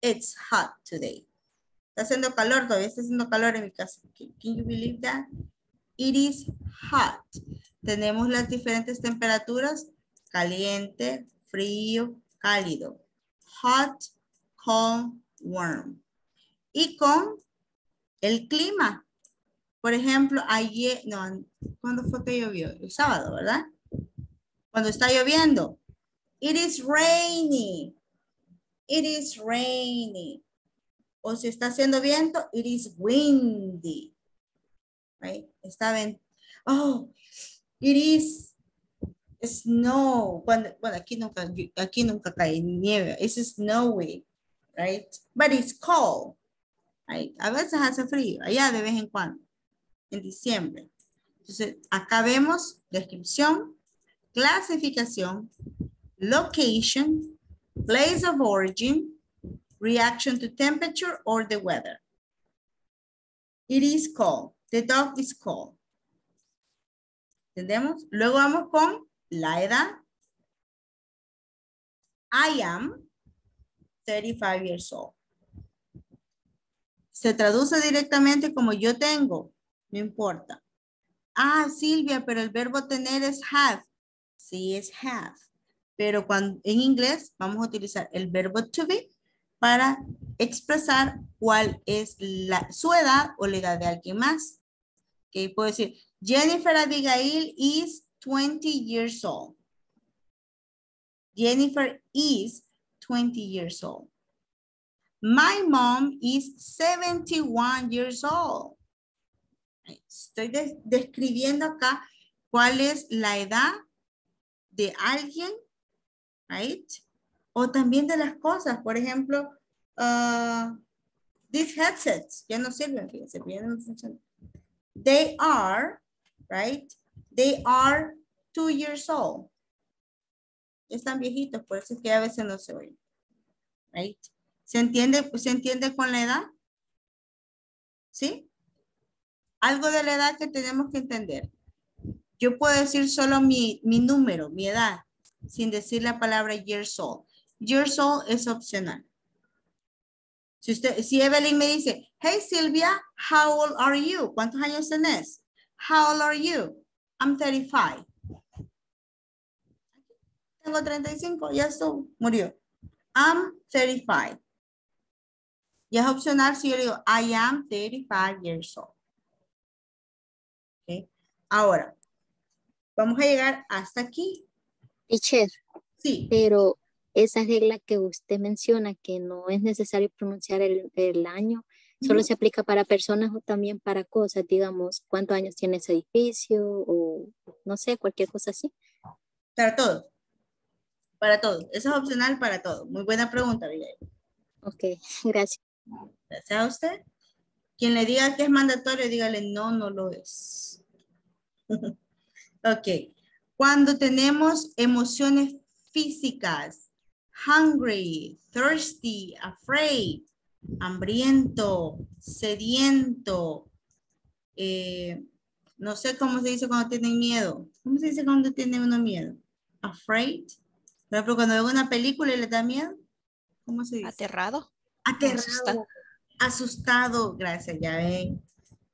It's hot today. Está haciendo calor, todavía está haciendo calor en mi casa. Can, can you believe that? It is hot. Tenemos las diferentes temperaturas, caliente, frío, cálido. Hot, cold, warm. Y con el clima. Por ejemplo, ayer, no, ¿cuándo fue que llovió? El sábado, ¿verdad? Cuando está lloviendo. It is rainy. It is rainy. O si está haciendo viento, it is windy. Right? Está bien. Oh, it is snow. Cuando, bueno, aquí nunca, aquí nunca cae nieve. It's snowy, right? But it's cold. Right? A veces hace frío, allá de vez en cuando, en diciembre. Entonces, acá vemos descripción, clasificación, location, place of origin, reaction to temperature or the weather. It is cold. The dog is cold. ¿Entendemos? Luego vamos con la edad. I am thirty-five years old. Se traduce directamente como yo tengo. No importa. Ah, Silvia, pero el verbo tener es have. Sí, es have. Pero cuando, en inglés vamos a utilizar el verbo to be para expresar cuál es la, su edad o la edad de alguien más. Que puedo decir, Jennifer Abigail is twenty years old. Jennifer is twenty years old. My mom is seventy-one years old. Estoy de- describiendo acá cuál es la edad de alguien, right? O también de las cosas. Por ejemplo, uh, these headsets ya no sirven, fíjense, ya no funcionan. They are, right? They are two years old. Están viejitos, por eso es que a veces no se oyen, right? ¿Se entiende, se entiende con la edad? ¿Sí? Algo de la edad que tenemos que entender. Yo puedo decir solo mi, mi número, mi edad, sin decir la palabra years old. Years old es opcional. Si, usted, si Evelyn me dice, hey Silvia, how old are you? ¿Cuántos años tenés? How old are you? I'm thirty-five. Tengo treinta y cinco, ya estuvo, murió. I'm thirty-five. Y es opcional si yo le digo, I am thirty-five years old. Okay. Ahora, vamos a llegar hasta aquí. Teacher, sí. Pero esa regla que usted menciona, que no es necesario pronunciar el, el año, solo mm-hmm. se aplica para personas o también para cosas, digamos, cuántos años tiene ese edificio o no sé, cualquier cosa así. Para todo. Para todo. Eso es opcional para todo. Muy buena pregunta, Miguel. Ok, gracias. Gracias a usted. Quien le diga que es mandatorio, dígale no, no lo es. Ok. Cuando tenemos emociones físicas, hungry, thirsty, afraid, hambriento, sediento, eh, no sé cómo se dice cuando tienen miedo. ¿Cómo se dice cuando tiene uno miedo? Afraid. Por ejemplo, cuando veo una película y le da miedo, ¿cómo se dice? Aterrado. Aterrado. Asustado. Asustado, gracias, ya ven.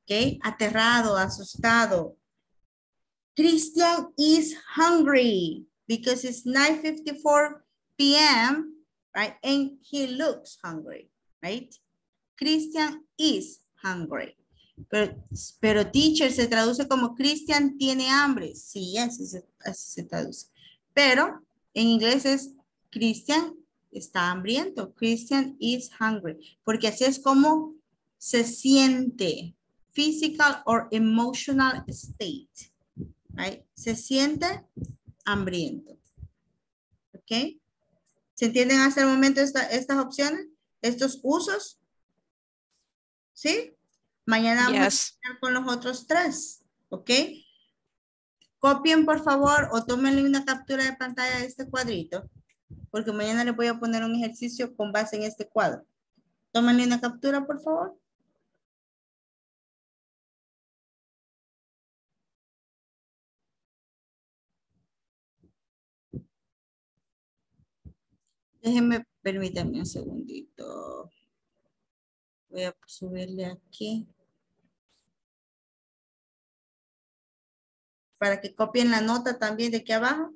¿Ok? Aterrado, asustado. Christian is hungry because it's nine fifty-four p m right? And he looks hungry, right? Christian is hungry. Pero, pero teacher, se traduce como Christian tiene hambre. Sí, así se, así se traduce. Pero en inglés es Christian está hambriento. Christian is hungry. Porque así es como se siente. Physical or emotional state. Right? Se siente hambriento. ¿Ok? ¿Se entienden hasta el momento esta, estas opciones? Estos usos. ¿Sí? Mañana vamos yes. a estar con los otros tres. ¿Ok? Copien, por favor, o tómenle una captura de pantalla de este cuadrito, porque mañana les voy a poner un ejercicio con base en este cuadro. Tómenle una captura, por favor. Déjenme, permítanme un segundito. Voy a subirle aquí. Para que copien la nota también de aquí abajo.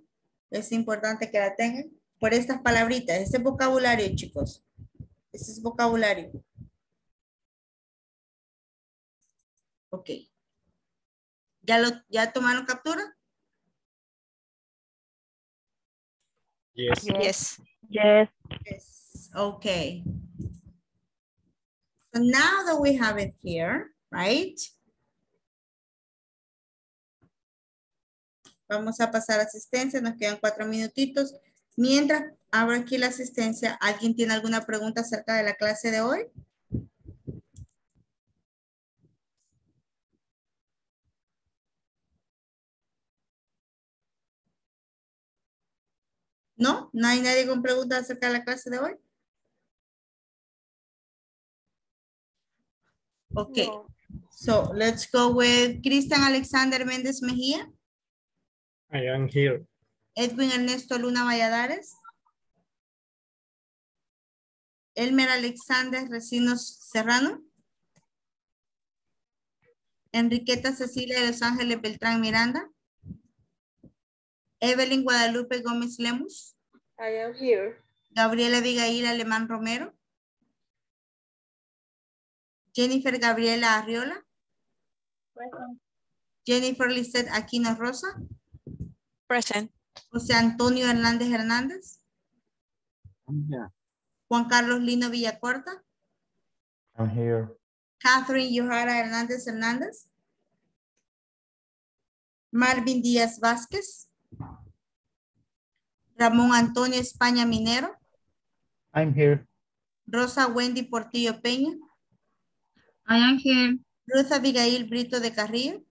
Es importante que la tengan. Por estas palabritas, este es vocabulario, chicos. Este es vocabulario. Ok. ¿Ya, lo, ya tomaron captura? Yes. Yes. Yes. Yes. Okay. So now that we have it here, right? Vamos a pasar a asistencia, nos quedan cuatro minutitos. Mientras abro aquí la asistencia, ¿alguien tiene alguna pregunta acerca de la clase de hoy? ¿No? ¿No hay nadie con preguntas acerca de la clase de hoy? Ok. No. So, let's go with Cristian Alexander Méndez Mejía. I am here. Edwin Ernesto Luna Valladares. Elmer Alexander Recinos Serrano. Enriqueta Cecilia de Los Ángeles Beltrán Miranda. Evelyn Guadalupe Gómez Lemus. I am here. Gabriela Abigail Alemán Romero. Jennifer Gabriela Arriola. Present. Jennifer Lisette Aquino Rosa. Present. José Antonio Hernández Hernández. I'm here. Juan Carlos Lino Villacorta. I'm here. Catherine Yujara Hernández Hernández. Marvin Díaz Vázquez. Ramón Antonio España Minero. I'm here. Rosa Wendy Portillo Peña. I am here. Ruth Abigail Brito de Carrillo.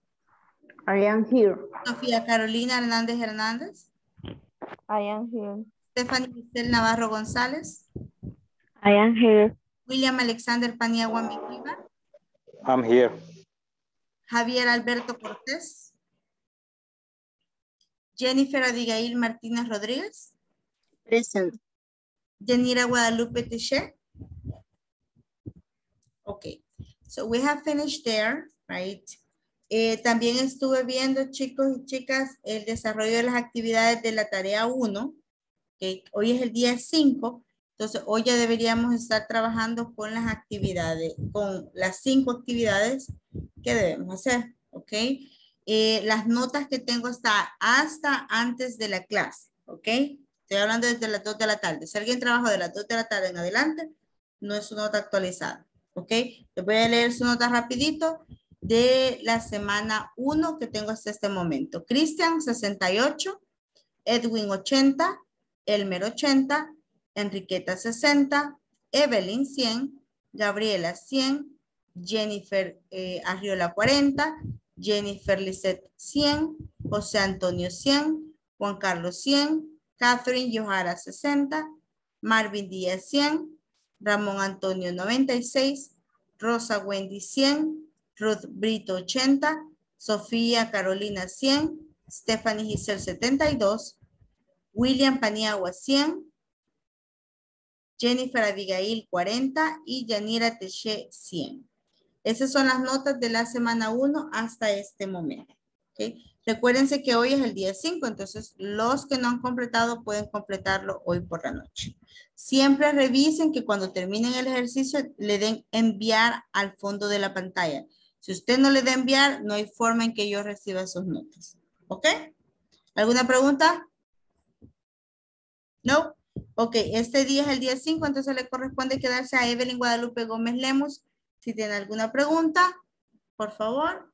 I am here. Sofía Carolina Hernández Hernández. I am here. Stephanie Giselle Navarro González. I am here. William Alexander Paniagua Miquiva. I'm here. Javier Alberto Cortés. Jennifer Abigail Martínez Rodríguez. Present. Yanira Guadalupe Tichet. Okay, so we have finished there, right? Eh, también estuve viendo, chicos y chicas, el desarrollo de las actividades de la tarea uno. Okay. Hoy es el día cinco, entonces hoy ya deberíamos estar trabajando con las actividades, con las cinco actividades que debemos hacer, ¿ok? Eh, las notas que tengo hasta, hasta antes de la clase, ¿ok? Estoy hablando desde las dos de la tarde. Si alguien trabajó de las dos de la tarde en adelante, no es su nota actualizada, ¿ok? Les voy a leer su nota rapidito de la semana uno que tengo hasta este momento. Cristian, sesenta y ocho. Edwin, ochenta. Elmer, ochenta. Enriqueta, sesenta. Evelyn, cien. Gabriela, cien. Jennifer eh, Arriola, cuarenta. Jennifer Lisette, cien. José Antonio, cien. Juan Carlos, cien. Catherine Yojara, sesenta. Marvin Díaz, cien. Ramón Antonio, noventa y seis. Rosa Wendy, cien. Ruth Brito, ochenta. Sofía Carolina, cien. Stephanie Giselle, setenta y dos. William Paniagua, cien. Jennifer Abigail, cuarenta. Y Yanira Teche, cien. Esas son las notas de la semana uno hasta este momento. ¿Okay? Recuérdense que hoy es el día cinco, entonces los que no han completado pueden completarlo hoy por la noche. Siempre revisen que cuando terminen el ejercicio le den enviar al fondo de la pantalla. Si usted no le da enviar, no hay forma en que yo reciba sus notas. ¿Ok? ¿Alguna pregunta? No. Ok, este día es el día cinco, entonces le corresponde quedarse a Evelyn Guadalupe Gómez Lemos. Si tiene alguna pregunta, por favor.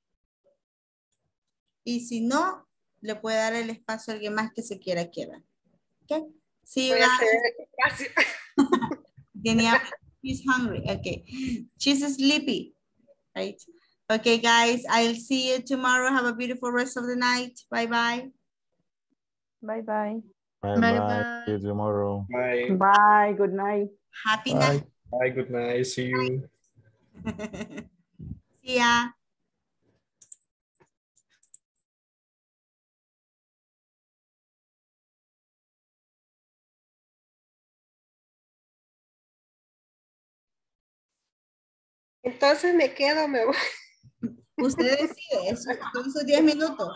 Y si no, le puede dar el espacio a alguien más que se quiera quedar. ¿Ok? Sí, voy a hacer genial. She's hungry. Okay. She's sleepy. Right. Okay, guys. I'll see you tomorrow. Have a beautiful rest of the night. Bye-bye. Bye-bye. Bye-bye. See you tomorrow. Bye. Bye. Good night. Happy Bye. night. Bye. Good night. See you. See ya. Entonces me quedo, me voy. Usted decide, eso, son sus diez minutos.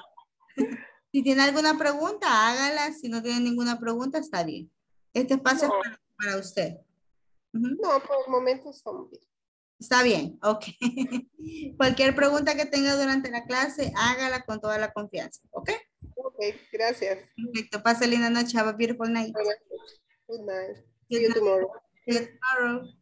Si tiene alguna pregunta, hágala. Si no tiene ninguna pregunta, está bien. Este espacio no. es para, para usted. Uh-huh. No, por el momento son bien. Está bien, ok. Cualquier pregunta que tenga durante la clase, hágala con toda la confianza, ¿ok? Ok, gracias. Perfecto, pase linda noche. Have a beautiful night. Good night. See you tomorrow. See you tomorrow.